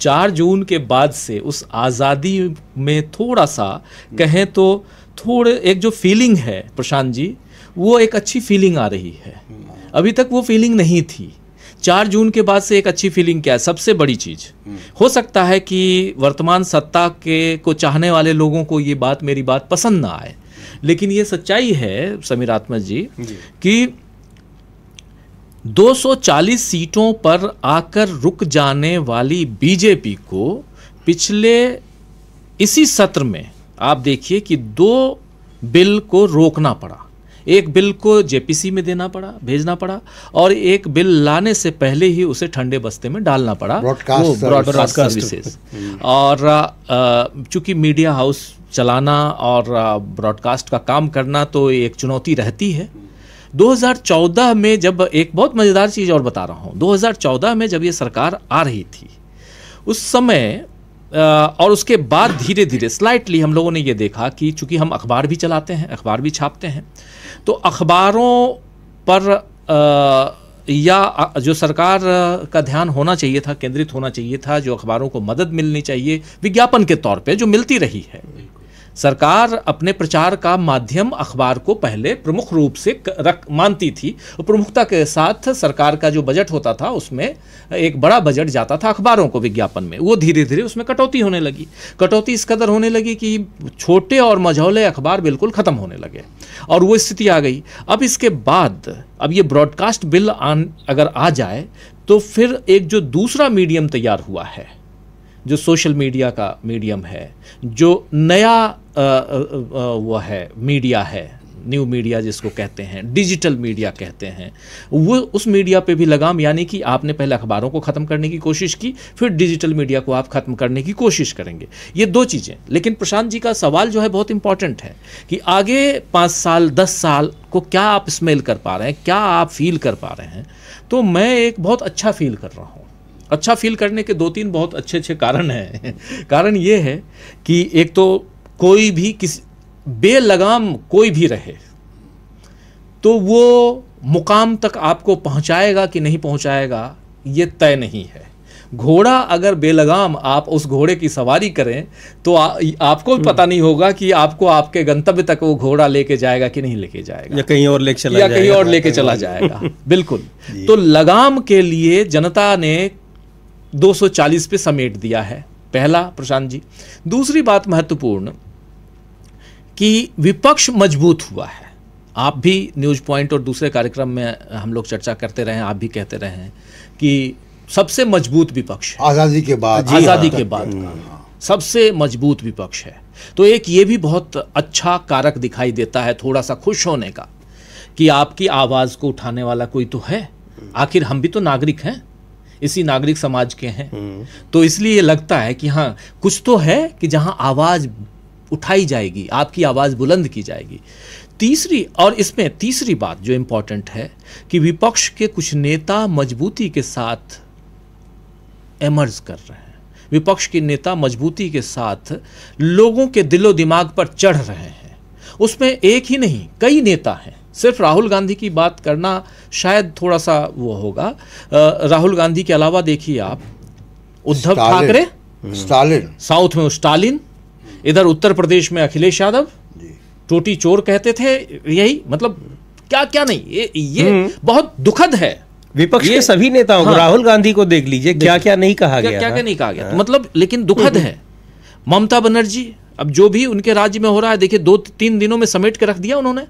चार जून के बाद से उस आज़ादी में थोड़ा सा कहें तो थोड़े एक जो फीलिंग है प्रशांत जी, वो एक अच्छी फीलिंग आ रही है, अभी तक वो फीलिंग नहीं थी। चार जून के बाद से एक अच्छी फीलिंग क्या है, सबसे बड़ी चीज़ हो सकता है कि वर्तमान सत्ता के को चाहने वाले लोगों को ये बात, मेरी बात पसंद ना आए, लेकिन ये सच्चाई है समीरात्मक जी, जी कि दो सौ चालीस सीटों पर आकर रुक जाने वाली बीजेपी को पिछले इसी सत्र में आप देखिए कि दो बिल को रोकना पड़ा। एक बिल को जेपीसी में देना पड़ा, भेजना पड़ा, और एक बिल लाने से पहले ही उसे ठंडे बस्ते में डालना पड़ा, ब्रॉडकास्ट ब्रॉडकास्ट सर्विसेज। और चूंकि मीडिया हाउस चलाना और ब्रॉडकास्ट का काम करना तो एक चुनौती रहती है। दो हज़ार चौदह में जब, एक बहुत मज़ेदार चीज़ और बता रहा हूँ, दो हज़ार चौदह में जब ये सरकार आ रही थी उस समय और उसके बाद धीरे धीरे स्लाइटली हम लोगों ने ये देखा कि चूंकि हम अखबार भी चलाते हैं, अखबार भी छापते हैं, तो अखबारों पर या जो सरकार का ध्यान होना चाहिए था, केंद्रित होना चाहिए था, जो अखबारों को मदद मिलनी चाहिए विज्ञापन के तौर पे जो मिलती रही है, सरकार अपने प्रचार का माध्यम अखबार को पहले प्रमुख रूप से रख मानती थी, प्रमुखता के साथ सरकार का जो बजट होता था उसमें एक बड़ा बजट जाता था अखबारों को, विज्ञापन में। वो धीरे धीरे उसमें कटौती होने लगी, कटौती इस कदर होने लगी कि छोटे और मझौले अखबार बिल्कुल ख़त्म होने लगे और वो स्थिति आ गई। अब इसके बाद अब ये ब्रॉडकास्ट बिल आन अगर आ जाए तो फिर एक जो दूसरा मीडियम तैयार हुआ है, जो सोशल मीडिया का मीडियम है, जो नया आ, आ, वो है मीडिया है, न्यू मीडिया जिसको कहते हैं, डिजिटल मीडिया कहते हैं, वो उस मीडिया पे भी लगाम, यानी कि आपने पहले अखबारों को ख़त्म करने की कोशिश की, फिर डिजिटल मीडिया को आप ख़त्म करने की कोशिश करेंगे, ये दो चीज़ें। लेकिन प्रशांत जी का सवाल जो है बहुत इंपॉर्टेंट है कि आगे पाँच साल दस साल को क्या आप स्मेल कर पा रहे हैं, क्या आप फील कर पा रहे हैं, तो मैं एक बहुत अच्छा फील कर रहा हूँ। अच्छा फील करने के दो तीन बहुत अच्छे अच्छे कारण हैं। कारण ये है कि एक तो कोई भी किसी बेलगाम कोई भी रहे तो वो मुकाम तक आपको पहुंचाएगा कि नहीं पहुंचाएगा ये तय नहीं है। घोड़ा अगर बेलगाम आप उस घोड़े की सवारी करें तो आ, आपको पता नहीं होगा कि आपको आपके गंतव्य तक वो घोड़ा लेके जाएगा कि नहीं लेके जाएगा, या कहीं और लेके चला या कहीं और लेके चला जाएगा। बिल्कुल, तो लगाम के लिए जनता ने दो सौ चालीस पे समेट दिया है, पहला प्रशांत जी। दूसरी बात महत्वपूर्ण कि विपक्ष मजबूत हुआ है। आप भी न्यूज़ पॉइंट और दूसरे कार्यक्रम में हम लोग चर्चा करते रहे हैं, आप भी कहते रहे हैं कि सबसे मजबूत विपक्ष आज़ादी के बाद आज़ादी के बाद सबसे मजबूत विपक्ष है, तो एक ये भी बहुत अच्छा कारक दिखाई देता है थोड़ा सा खुश होने का कि आपकी आवाज़ को उठाने वाला कोई तो है, आखिर हम भी तो नागरिक हैं, इसी नागरिक समाज के हैं, तो इसलिए ये लगता है कि हाँ कुछ तो है कि जहाँ आवाज़ उठाई जाएगी, आपकी आवाज़ बुलंद की जाएगी। तीसरी, और इसमें तीसरी बात जो इम्पोर्टेंट है कि विपक्ष के कुछ नेता मजबूती के साथ एमर्ज कर रहे हैं, विपक्ष के नेता मजबूती के साथ लोगों के दिलो दिमाग पर चढ़ रहे हैं। उसमें एक ही नहीं कई नेता हैं, सिर्फ राहुल गांधी की बात करना शायद थोड़ा सा वो होगा। राहुल गांधी के अलावा देखिए आप उद्धव ठाकरे, स्टालिन, साउथ में स्टालिन, इधर उत्तर प्रदेश में अखिलेश यादव, टोटी चोर कहते थे यही, मतलब क्या क्या नहीं। ये, ये बहुत दुखद है विपक्ष के सभी नेताओं को, राहुल गांधी को देख लीजिए, क्या क्या नहीं कहा गया, क्या क्या नहीं कहा गया। मतलब लेकिन दुखद है, ममता बनर्जी अब जो भी उनके राज्य में हो रहा है, देखिए दो तीन दिनों में समेट के रख दिया उन्होंने।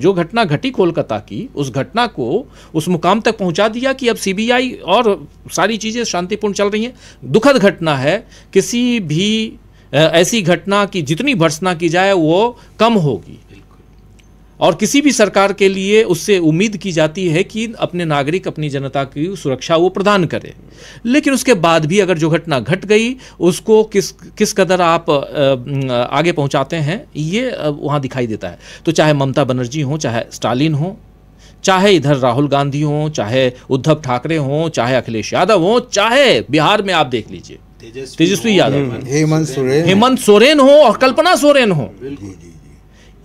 जो घटना घटी कोलकाता की, उस घटना को उस मुकाम तक पहुंचा दिया कि अब सीबीआई और सारी चीज़ें शांतिपूर्ण चल रही हैं। दुखद घटना है, किसी भी ऐसी घटना की जितनी भर्त्सना की जाए वो कम होगी, और किसी भी सरकार के लिए उससे उम्मीद की जाती है कि अपने नागरिक, अपनी जनता की सुरक्षा वो प्रदान करे। लेकिन उसके बाद भी अगर जो घटना घट गई उसको किस किस कदर आप आगे पहुंचाते हैं, ये वहाँ दिखाई देता है। तो चाहे ममता बनर्जी हों, चाहे स्टालिन हों, चाहे इधर राहुल गांधी हों, चाहे उद्धव ठाकरे हों, चाहे अखिलेश यादव हों, चाहे बिहार में आप देख लीजिए तेजस्वी यादव, हेमंत सोरेन हेमंत सोरेन हो और कल्पना सोरेन हो,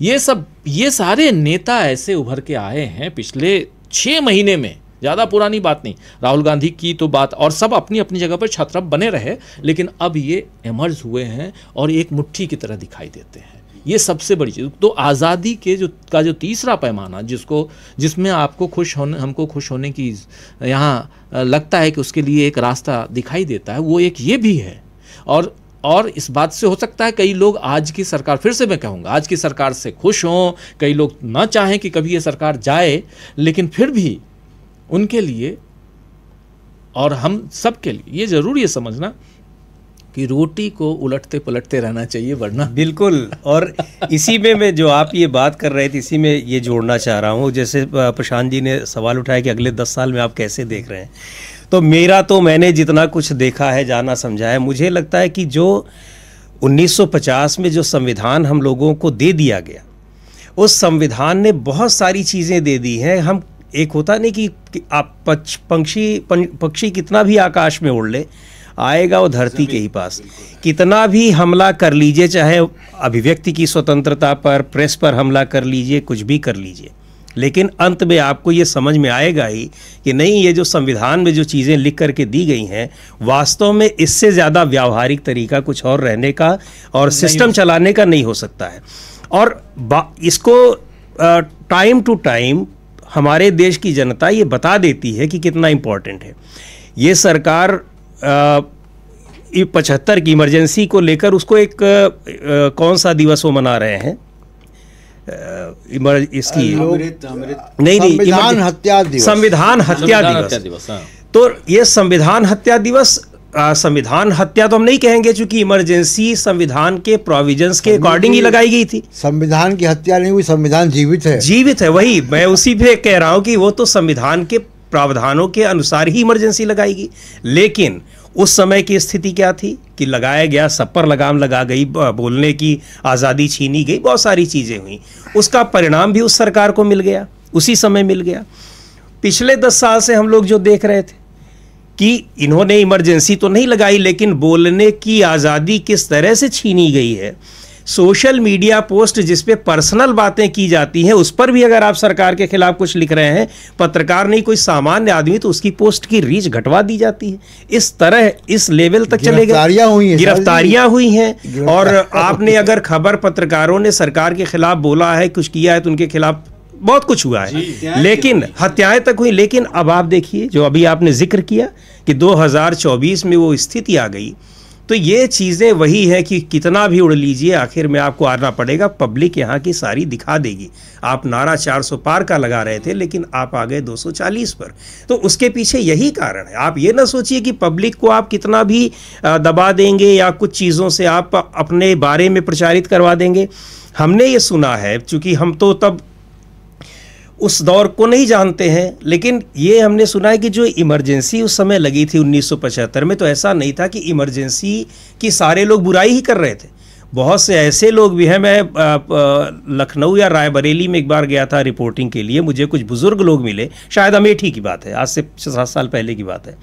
ये सब ये सारे नेता ऐसे उभर के आए हैं पिछले छः महीने में, ज़्यादा पुरानी बात नहीं। राहुल गांधी की तो बात, और सब अपनी अपनी जगह पर छत्रप बने रहे, लेकिन अब ये इमर्ज हुए हैं और एक मुट्ठी की तरह दिखाई देते हैं। ये सबसे बड़ी चीज़। तो आज़ादी के जो का जो तीसरा पैमाना, जिसको जिसमें आपको खुश होने हमको खुश होने की यहाँ लगता है कि उसके लिए एक रास्ता दिखाई देता है, वो एक ये भी है। और और इस बात से हो सकता है कई लोग आज की सरकार, फिर से मैं कहूँगा, आज की सरकार से खुश हों, कई लोग ना चाहें कि कभी ये सरकार जाए, लेकिन फिर भी उनके लिए और हम सब के लिए ये ज़रूर ये समझना कि रोटी को उलटते पलटते रहना चाहिए, वरना। बिल्कुल, और इसी में मैं जो आप ये बात कर रहे थे, इसी में ये जोड़ना चाह रहा हूँ। जैसे प्रशांत जी ने सवाल उठाया कि अगले दस साल में आप कैसे देख रहे हैं, तो मेरा तो मैंने जितना कुछ देखा है, जाना समझा है, मुझे लगता है कि जो उन्नीस सौ पचास में जो संविधान हम लोगों को दे दिया गया, उस संविधान ने बहुत सारी चीज़ें दे दी हैं। हम एक होता नहीं कि, कि आप पक्ष पंक्षी पक्षी कितना भी आकाश में उड़ ले, आएगा वो धरती के ही पास। कितना भी हमला कर लीजिए, चाहे अभिव्यक्ति की स्वतंत्रता पर, प्रेस पर हमला कर लीजिए, कुछ भी कर लीजिए, लेकिन अंत में आपको ये समझ में आएगा ही कि नहीं, ये जो संविधान में जो चीज़ें लिख करके दी गई हैं, वास्तव में इससे ज़्यादा व्यावहारिक तरीका कुछ और रहने का और सिस्टम चलाने का नहीं हो सकता है। और इसको टाइम टू टाइम हमारे देश की जनता ये बता देती है कि कितना इम्पोर्टेंट है। ये सरकार पचहत्तर की इमरजेंसी को लेकर, उसको एक आ, आ, कौन सा दिवस वो मना रहे हैं, इसकी अमृत, अमृत। नहीं नहीं, संविधान हत्या दिवस, संविधान हत्या दिवस। तो ये संविधान हत्या दिवस, संविधान हत्या तो हम नहीं कहेंगे, चूंकि इमरजेंसी संविधान के प्रोविजंस के अकॉर्डिंग ही लगाई गई थी। संविधान की हत्या नहीं हुई, संविधान जीवित है, जीवित है। वही मैं उसी पे कह रहा हूँ कि वो तो संविधान के प्रावधानों के अनुसार ही इमरजेंसी लगाई गई, लेकिन उस समय की स्थिति क्या थी कि लगाया गया, सब पर लगाम लगा गई, बोलने की आज़ादी छीनी गई, बहुत सारी चीज़ें हुई। उसका परिणाम भी उस सरकार को मिल गया, उसी समय मिल गया। पिछले दस साल से हम लोग जो देख रहे थे कि इन्होंने इमरजेंसी तो नहीं लगाई, लेकिन बोलने की आज़ादी किस तरह से छीनी गई है, सोशल मीडिया पोस्ट जिस पे पर्सनल बातें की जाती हैं, उस पर भी अगर आप सरकार के खिलाफ कुछ लिख रहे हैं, पत्रकार नहीं कोई सामान्य आदमी, तो उसकी पोस्ट की रीच घटवा दी जाती है। इस तरह इस लेवल तक चले गए, गिरफ्तारियां हुई हैं। और आपने अगर खबर, पत्रकारों ने सरकार के खिलाफ बोला है, कुछ किया है, तो उनके खिलाफ बहुत कुछ हुआ है, लेकिन हत्याएं तक हुई। लेकिन अब आप देखिए, जो अभी आपने जिक्र किया कि दो हजार चौबीस में वो स्थिति आ गई, तो ये चीज़ें वही है कि कितना भी उड़ लीजिए, आखिर में आपको आना पड़ेगा। पब्लिक यहाँ की सारी दिखा देगी। आप नारा चार सौ पार का लगा रहे थे, लेकिन आप आ गए दो सौ चालीस पर। तो उसके पीछे यही कारण है। आप ये ना सोचिए कि पब्लिक को आप कितना भी दबा देंगे या कुछ चीज़ों से आप अपने बारे में प्रचारित करवा देंगे। हमने ये सुना है, चूँकि हम तो तब उस दौर को नहीं जानते हैं, लेकिन ये हमने सुना है कि जो इमरजेंसी उस समय लगी थी उन्नीस सौ पचहत्तर में, तो ऐसा नहीं था कि इमरजेंसी की सारे लोग बुराई ही कर रहे थे। बहुत से ऐसे लोग भी हैं, मैं लखनऊ या रायबरेली में एक बार गया था रिपोर्टिंग के लिए, मुझे कुछ बुज़ुर्ग लोग मिले, शायद अमेठी की बात है, आज से छः सात साल पहले की बात है।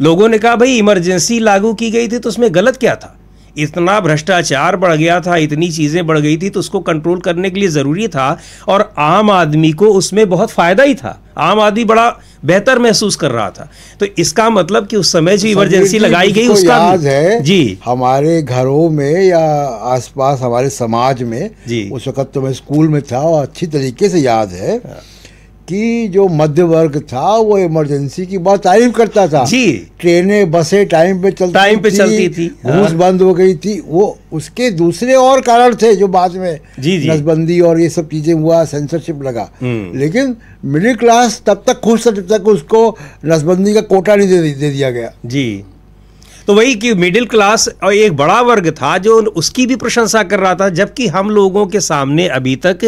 लोगों ने कहा भाई इमरजेंसी लागू की गई थी तो उसमें गलत क्या था, इतना भ्रष्टाचार बढ़ गया था, इतनी चीज़ें बढ़ गई थी, तो उसको कंट्रोल करने के लिए ज़रूरी था, और आम आदमी को उसमें बहुत फ़ायदा ही था, आम आदमी बड़ा बेहतर महसूस कर रहा था। तो इसका मतलब कि उस समय जो इमरजेंसी लगाई गई उसका याद है जी, हमारे घरों में या आसपास हमारे समाज में जी, उस वक़्त तो मैं स्कूल में था और अच्छी तरीके से याद है कि जो मध्य वर्ग था वो इमरजेंसी की बहुत तारीफ करता था जी। ट्रेनें बसें टाइम पे चलती टाइम पे चलती थी, घूस बंद हो गई थी, वो उसके दूसरे और कारण थे जो बाद में नसबंदी और ये सब चीज़ें हुआ, सेंसरशिप लगा। लेकिन मिडिल क्लास तब तक खुश था जब तक उसको नसबंदी का कोटा नहीं दे, दे दिया गया जी। तो वही कि मिडिल क्लास और एक बड़ा वर्ग था जो उसकी भी प्रशंसा कर रहा था, जबकि हम लोगों के सामने अभी तक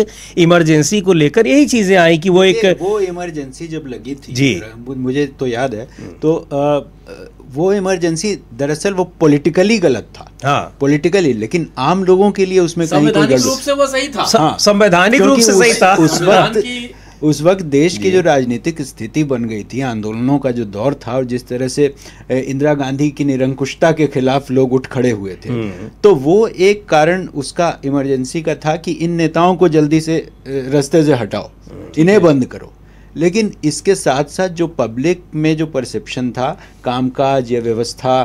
इमरजेंसी को लेकर यही चीज़ें आई कि वो एक वो इमरजेंसी जब लगी थी जी, मुझे तो याद है, तो आ, वो इमरजेंसी दरअसल वो पॉलिटिकली गलत था। हाँ, पॉलिटिकली, लेकिन आम लोगों के लिए उसमें संवैधानिक रूप से वो सही था। हाँ, संवैधानिक रूप से सही था। उस वक्त उस वक्त देश की जो राजनीतिक स्थिति बन गई थी, आंदोलनों का जो दौर था, और जिस तरह से इंदिरा गांधी की निरंकुशता के खिलाफ लोग उठ खड़े हुए थे, तो वो एक कारण उसका इमरजेंसी का था कि इन नेताओं को जल्दी से रास्ते से हटाओ, इन्हें बंद करो। लेकिन इसके साथ साथ जो पब्लिक में जो परसेप्शन था, कामकाज या व्यवस्था,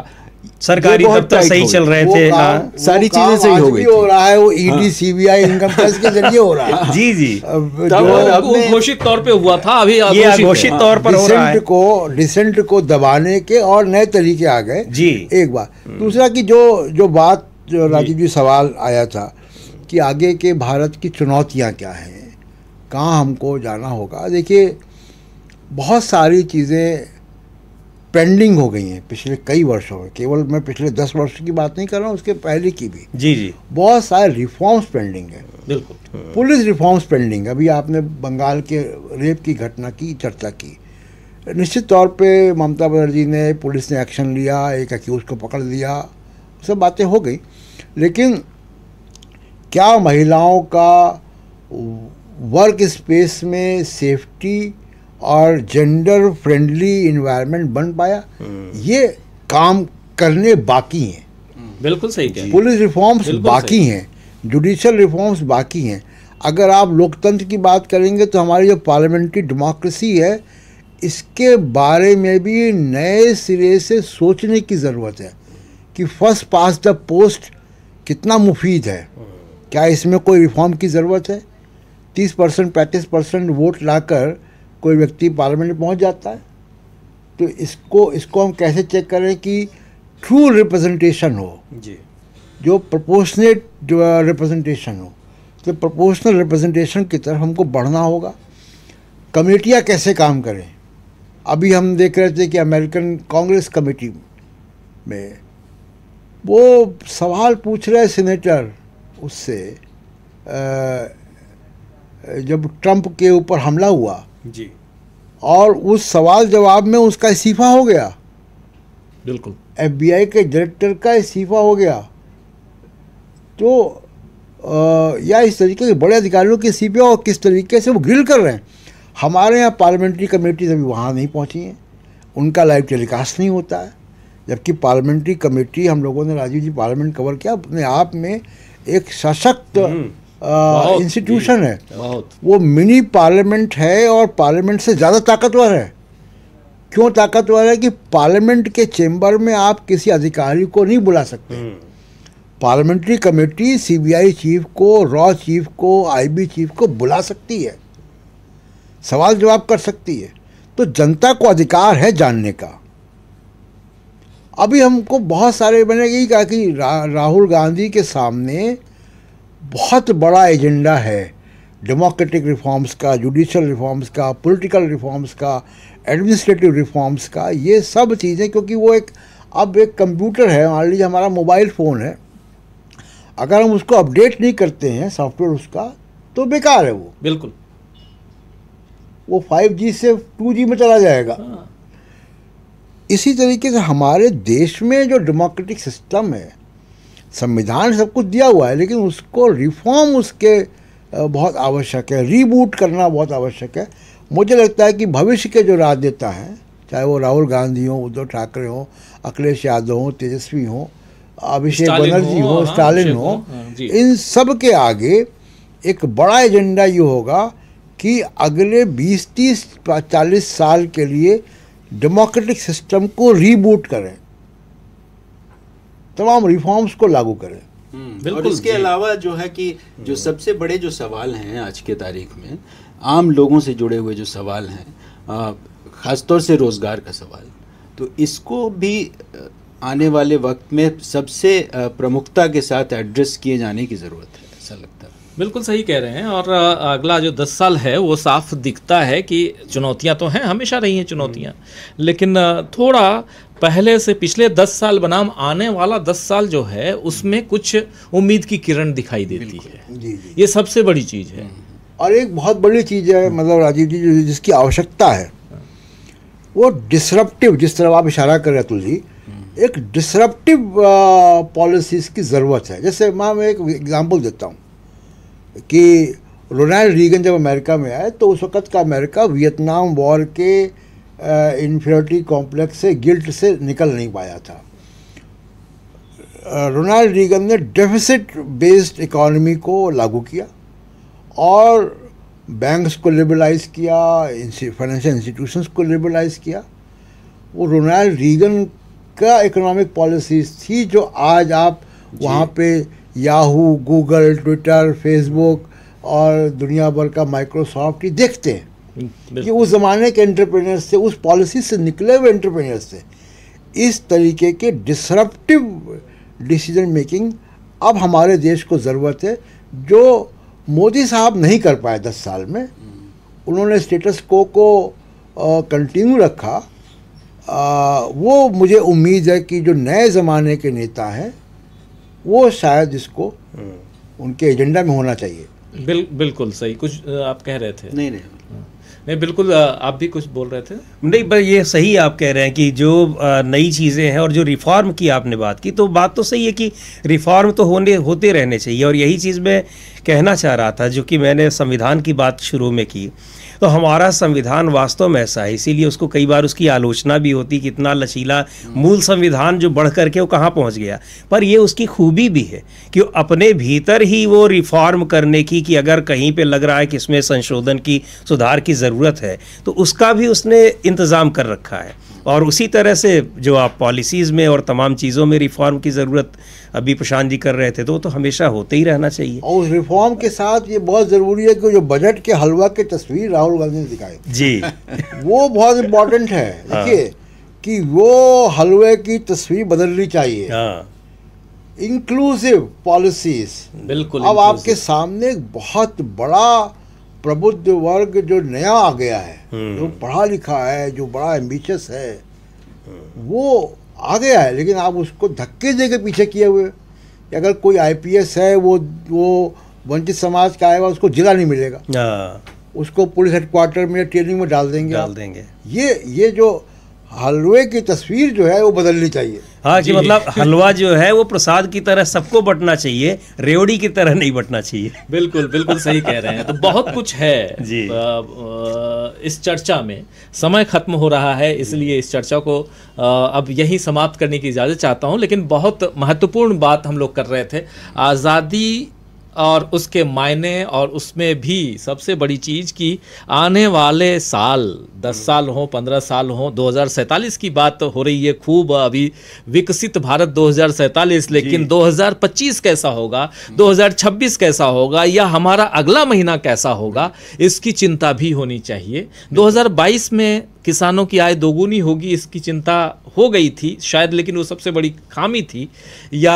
सरकारी दफ्तर सही चल रहे थे, आ, सारी चीजें सही हो गई हो रहा है, वो ईडी सीबीआई इनकम टैक्स के जरिए हो रहा है जी जी। अब घोषित तौर पे हुआ था, अभी ये घोषित तौर पर हो रहा है। को डिसेंट को दबाने के और नए तरीके आ गए जी। एक बात, दूसरा कि जो जो बात जो राजीव जी सवाल आया था कि आगे के भारत की चुनौतियाँ क्या हैं, कहाँ हमको जाना होगा। देखिए, बहुत सारी चीज़ें पेंडिंग हो गई हैं पिछले कई वर्षों में, केवल मैं पिछले दस वर्ष की बात नहीं कर रहा हूँ, उसके पहले की भी जी जी। बहुत सारे रिफॉर्म्स पेंडिंग हैं, बिल्कुल। Police reforms pending. अभी आपने बंगाल के रेप की घटना की चर्चा की। निश्चित तौर पे ममता बनर्जी ने, पुलिस ने एक्शन लिया, एक अक्यूज को पकड़ लिया, सब बातें हो गई। लेकिन क्या महिलाओं का वर्क स्पेस में सेफ्टी और जेंडर फ्रेंडली इन्वायरमेंट बन पाया? ये काम करने बाकी हैं, बिल्कुल सही कह रहे हैं। पुलिस रिफॉर्म्स बाकी हैं, जुडिशल रिफॉर्म्स बाकी हैं। अगर आप लोकतंत्र की बात करेंगे तो हमारी जो पार्लियामेंट्री डेमोक्रेसी है, इसके बारे में भी नए सिरे से सोचने की ज़रूरत है कि फर्स्ट पास द पोस्ट कितना मुफीद है, क्या इसमें कोई रिफॉर्म की ज़रूरत है? तीस परसेंट पैंतीस परसेंट वोट लाकर कोई व्यक्ति पार्लियामेंट में पहुंच जाता है, तो इसको इसको हम कैसे चेक करें कि ट्रू रिप्रेजेंटेशन हो जी, जो प्रोपोर्शनेट रिप्रेजेंटेशन हो। तो प्रोपोर्शनल रिप्रेजेंटेशन की तरफ हमको बढ़ना होगा। कमेटियां कैसे काम करें? अभी हम देख रहे थे कि अमेरिकन कांग्रेस कमेटी में वो सवाल पूछ रहे सीनेटर उससे, जब ट्रंप के ऊपर हमला हुआ जी, और उस सवाल जवाब में उसका इस्तीफा हो गया, बिल्कुल। एफबीआई के डायरेक्टर का इस्तीफा हो गया, तो आ, या इस तरीके के बड़े अधिकारियों के इस्तीफे, और किस तरीके से वो ग्रिल कर रहे हैं। हमारे यहाँ पार्लियामेंट्री कमेटीज अभी वहाँ नहीं पहुँची हैं, उनका लाइव टेलीकास्ट नहीं होता है, जबकि पार्लियामेंट्री कमेटी, हम लोगों ने राजीव जी पार्लियामेंट कवर किया, अपने आप में एक सशक्त इंस्टीट्यूशन है। वो मिनी पार्लियामेंट है और पार्लियामेंट से ज़्यादा ताकतवर है। क्यों ताकतवर है? कि पार्लियामेंट के चेंबर में आप किसी अधिकारी को नहीं बुला सकते। पार्लियामेंट्री कमेटी सीबीआई चीफ को, रॉ चीफ को, आईबी चीफ को बुला सकती है, सवाल जवाब कर सकती है। तो जनता को अधिकार है जानने का। अभी हमको बहुत सारे, मैंने यही कहा कि रा, राहुल गांधी के सामने बहुत बड़ा एजेंडा है डेमोक्रेटिक रिफॉर्म्स का, जुडिशल रिफॉर्म्स का, पॉलिटिकल रिफॉर्म्स का, एडमिनिस्ट्रेटिव रिफॉर्म्स का, ये सब चीज़ें। क्योंकि वो एक अब एक कंप्यूटर है, मान लीजिए हमारा मोबाइल फ़ोन है, अगर हम उसको अपडेट नहीं करते हैं सॉफ्टवेयर उसका, तो बेकार है वो, बिल्कुल। वो फाइव जी से टू जी में चला जाएगा। इसी तरीके से हमारे देश में जो डेमोक्रेटिक सिस्टम है, संविधान सब कुछ दिया हुआ है, लेकिन उसको रिफॉर्म उसके बहुत आवश्यक है, रीबूट करना बहुत आवश्यक है। मुझे लगता है कि भविष्य के जो राजनेता हैं, चाहे वो राहुल गांधी हों, उद्धव ठाकरे हों, अखिलेश यादव हों, तेजस्वी हों, अभिषेक बनर्जी हों, स्टालिन हों, इन सब के आगे एक बड़ा एजेंडा ये होगा कि अगले बीस तीस चालीस साल के लिए डेमोक्रेटिक सिस्टम को रीबूट करें, तमाम रिफॉर्म्स को लागू करें। बिल्कुल। इसके अलावा जो है कि जो सबसे बड़े जो सवाल हैं आज के तारीख में, आम लोगों से जुड़े हुए जो सवाल हैं, ख़ासतौर से रोज़गार का सवाल, तो इसको भी आने वाले वक्त में सबसे प्रमुखता के साथ एड्रेस किए जाने की ज़रूरत है, ऐसा लगता है। बिल्कुल सही कह रहे हैं। और अगला जो दस साल है वो साफ दिखता है कि चुनौतियां तो हैं, हमेशा रही हैं चुनौतियां, लेकिन थोड़ा पहले से पिछले दस साल बनाम आने वाला दस साल जो है उसमें कुछ उम्मीद की किरण दिखाई देती है। जी जी, ये सबसे बड़ी चीज़ है। और एक बहुत बड़ी चीज़ है, मतलब राजीव जी, जिसकी आवश्यकता है वो डिसरप्टिव, जिस तरह आप इशारा कर रहे अतुल जी, एक डिसरप्टिव पॉलिसीज़ की ज़रूरत है। जैसे मैं एक एग्ज़ाम्पल देता हूँ कि रोनाल्ड रीगन जब अमेरिका में आए तो उस वक़्त का अमेरिका वियतनाम वॉर के इन्फीरियरिटी कॉम्प्लेक्स से, गिल्ट से निकल नहीं पाया था। रोनाल्ड रीगन ने डेफिसिट बेस्ड इकॉनमी को लागू किया और बैंक्स को लिबरलाइज़ किया, फाइनेंशियल इंस्टीट्यूशंस को लिबरलाइज़ किया। वो रोनाल्ड रीगन का इकोनॉमिक पॉलिसीज़ थी जो आज आप वहाँ पे याहू, गूगल, ट्विटर, फेसबुक और दुनिया भर का माइक्रोसॉफ्ट ही देखते हैं कि उस ज़माने के एंटरप्रेन्योर्स थे, उस पॉलिसी से निकले हुए एंटरप्रेन्योर्स थे। इस तरीके के डिसरप्टिव डिसीजन मेकिंग अब हमारे देश को ज़रूरत है, जो मोदी साहब नहीं कर पाए दस साल में। उन्होंने स्टेटस को को कंटिन्यू रखा। आ, वो मुझे उम्मीद है कि जो नए ज़माने के नेता हैं वो शायद इसको उनके एजेंडा में होना चाहिए। बिल, बिल्कुल सही। कुछ आप कह रहे थे? नहीं नहीं नहीं, बिल्कुल आप भी कुछ बोल रहे थे? नहीं, पर ये सही आप कह रहे हैं कि जो नई चीज़ें हैं और जो रिफ़ॉर्म की आपने बात की, तो बात तो सही है कि रिफ़ॉर्म तो होने होते रहने चाहिए। और यही चीज़ मैं कहना चाह रहा था, जो कि मैंने संविधान की बात शुरू में की, तो हमारा संविधान वास्तव में ऐसा है, इसीलिए उसको कई बार उसकी आलोचना भी होती कि इतना लचीला मूल संविधान जो बढ़ करके वो कहाँ पहुँच गया। पर ये उसकी खूबी भी है कि अपने भीतर ही वो रिफ़ॉर्म करने की, कि अगर कहीं पे लग रहा है कि इसमें संशोधन की, सुधार की ज़रूरत है, तो उसका भी उसने इंतज़ाम कर रखा है। और उसी तरह से जो आप पॉलिसीज़ में और तमाम चीज़ों में रिफ़ॉर्म की ज़रूरत अभी प्रशांत जी कर रहे थे, तो तो हमेशा होते ही रहना चाहिए। और उस रिफ़ॉर्म के साथ ये बहुत ज़रूरी है कि जो बजट के हलवा की तस्वीर राहुल गांधी ने दिखाई जी वो बहुत इम्पोर्टेंट है। देखिए कि वो हलवे की तस्वीर बदलनी चाहिए। इंक्लूसिव पॉलिसीज़, बिल्कुल। अब आपके सामने एक बहुत बड़ा प्रबुद्ध वर्ग जो नया आ गया है, जो पढ़ा लिखा है, जो बड़ा एम्बिशियस है, वो आ गया है, लेकिन आप उसको धक्के दे के पीछे किए हुए। कि अगर कोई आईपीएस है, वो वो वंचित समाज का आएगा, उसको जिला नहीं मिलेगा, उसको पुलिस हेडक्वार्टर में ट्रेनिंग में डाल देंगे डाल देंगे ये ये जो हलवे की तस्वीर जो है वो बदलनी चाहिए। हाँ, कि मतलब हलवा जो है वो प्रसाद की तरह सबको बंटना चाहिए, रेवड़ी की तरह नहीं बंटना चाहिए। बिल्कुल बिल्कुल सही कह रहे हैं। तो बहुत कुछ है जी इस चर्चा में। समय खत्म हो रहा है, इसलिए इस चर्चा को अब यहीं समाप्त करने की इजाज़त चाहता हूँ। लेकिन बहुत महत्वपूर्ण बात हम लोग कर रहे थे, आज़ादी और उसके मायने, और उसमें भी सबसे बड़ी चीज़ कि आने वाले साल, दस साल हों, पंद्रह साल हों, दो हज़ार सैंतालीस की बात हो रही है खूब अभी, विकसित भारत दो हज़ार सैंतालीस, लेकिन दो हज़ार पच्चीस कैसा होगा, दो हज़ार छब्बीस कैसा होगा, या हमारा अगला महीना कैसा होगा, इसकी चिंता भी होनी चाहिए। दो हज़ार बाईस में किसानों की आय दोगुनी होगी, इसकी चिंता हो गई थी शायद, लेकिन वो सबसे बड़ी खामी थी, या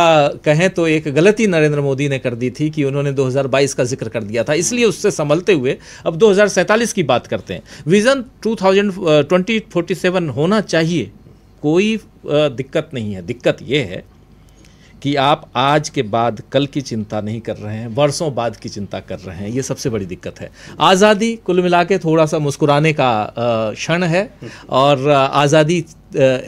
कहें तो एक गलती नरेंद्र मोदी ने कर दी थी कि उन्होंने दो हज़ार बाईस का जिक्र कर दिया था। इसलिए उससे संभलते हुए अब दो हज़ार सैंतालीस की बात करते हैं। विज़न दो हज़ार सैंतालीस होना चाहिए, कोई दिक्कत नहीं है। दिक्कत ये है कि आप आज के बाद कल की चिंता नहीं कर रहे हैं, वर्षों बाद की चिंता कर रहे हैं, ये सबसे बड़ी दिक्कत है। आज़ादी कुल मिला के थोड़ा सा मुस्कुराने का क्षण है, और आज़ादी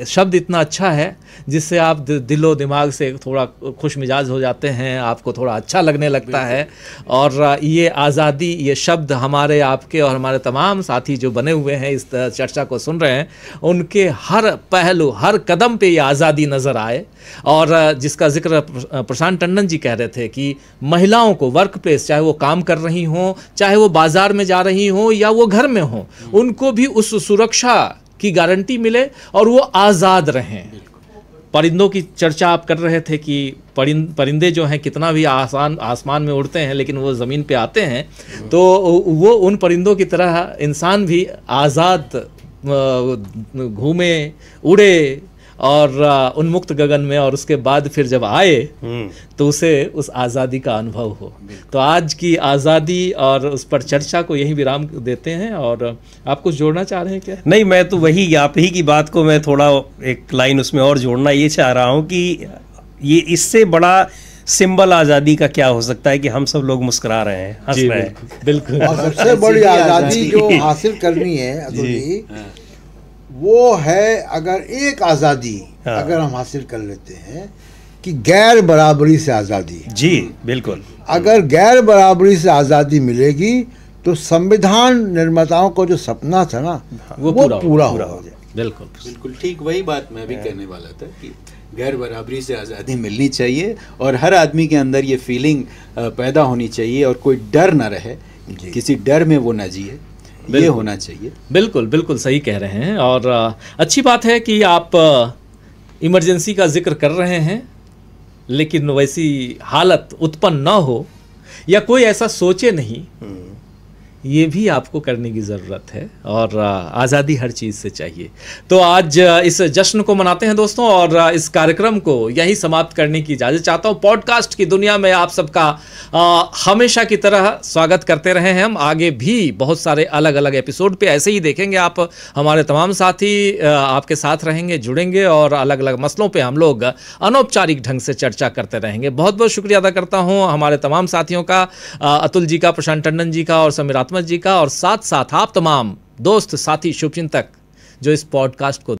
शब्द इतना अच्छा है जिससे आप दिलो दिमाग से थोड़ा खुश मिजाज हो जाते हैं, आपको थोड़ा अच्छा लगने लगता है। और ये आज़ादी, ये शब्द हमारे, आपके और हमारे तमाम साथी जो बने हुए हैं, इस चर्चा को सुन रहे हैं, उनके हर पहलू, हर कदम पे ये आज़ादी नज़र आए। और जिसका जिक्र प्रशांत टंडन जी कह रहे थे कि महिलाओं को वर्क प्लेस, चाहे वो काम कर रही हों, चाहे वो बाज़ार में जा रही हों, या वो घर में हों, उनको भी उस सुरक्षा की गारंटी मिले और वो आज़ाद रहें। परिंदों की चर्चा आप कर रहे थे कि परिंद परिंदे जो हैं कितना भी आसान आसमान में उड़ते हैं लेकिन वो ज़मीन पे आते हैं, तो वो उन परिंदों की तरह इंसान भी आज़ाद घूमे उड़े और उन्मुक्त गगन में, और उसके बाद फिर जब आए तो उसे उस आज़ादी का अनुभव हो। तो आज की आज़ादी और उस पर चर्चा को यही विराम देते हैं। और आप कुछ जोड़ना चाह रहे हैं क्या? नहीं, मैं तो वही आप ही की बात को मैं थोड़ा एक लाइन उसमें और जोड़ना ये चाह रहा हूँ कि ये इससे बड़ा सिंबल आज़ादी का क्या हो सकता है कि हम सब लोग मुस्कुरा रहे हैं, हंस रहे हैं। बिल्कुल, और सबसे बड़ी आज़ादी जो हासिल करनी है वो है, अगर एक आज़ादी हाँ। अगर हम हासिल कर लेते हैं कि गैर बराबरी से आज़ादी। जी बिल्कुल, अगर गैर बराबरी से आज़ादी मिलेगी तो संविधान निर्माताओं को जो सपना था ना वो, वो पूरा, पूरा हो, हो जाए। बिल्कुल बिल्कुल ठीक, वही बात मैं भी कहने वाला था कि गैर बराबरी से आज़ादी मिलनी चाहिए और हर आदमी के अंदर ये फीलिंग पैदा होनी चाहिए और कोई डर ना रहे, किसी डर में वो ना जिए, ये होना चाहिए। बिल्कुल बिल्कुल सही कह रहे हैं। और अच्छी बात है कि आप इमरजेंसी का जिक्र कर रहे हैं, लेकिन वैसी हालत उत्पन्न ना हो या कोई ऐसा सोचे नहीं, ये भी आपको करने की ज़रूरत है। और आज़ादी हर चीज़ से चाहिए। तो आज इस जश्न को मनाते हैं दोस्तों, और इस कार्यक्रम को यहीं समाप्त करने की इजाज़त चाहता हूं। पॉडकास्ट की दुनिया में आप सबका हमेशा की तरह स्वागत करते रहे हैं हम। आगे भी बहुत सारे अलग अलग एपिसोड पे ऐसे ही देखेंगे आप, हमारे तमाम साथी आपके साथ रहेंगे, जुड़ेंगे और अलग अलग मसलों पर हम लोग अनौपचारिक ढंग से चर्चा करते रहेंगे। बहुत बहुत शुक्रिया अदा करता हूँ हमारे तमाम साथियों का, अतुल जी का, प्रशांत टंडन जी का और समीर जी का, और साथ साथ आप तमाम दोस्त साथी शुभचिंतक जो इस पॉडकास्ट को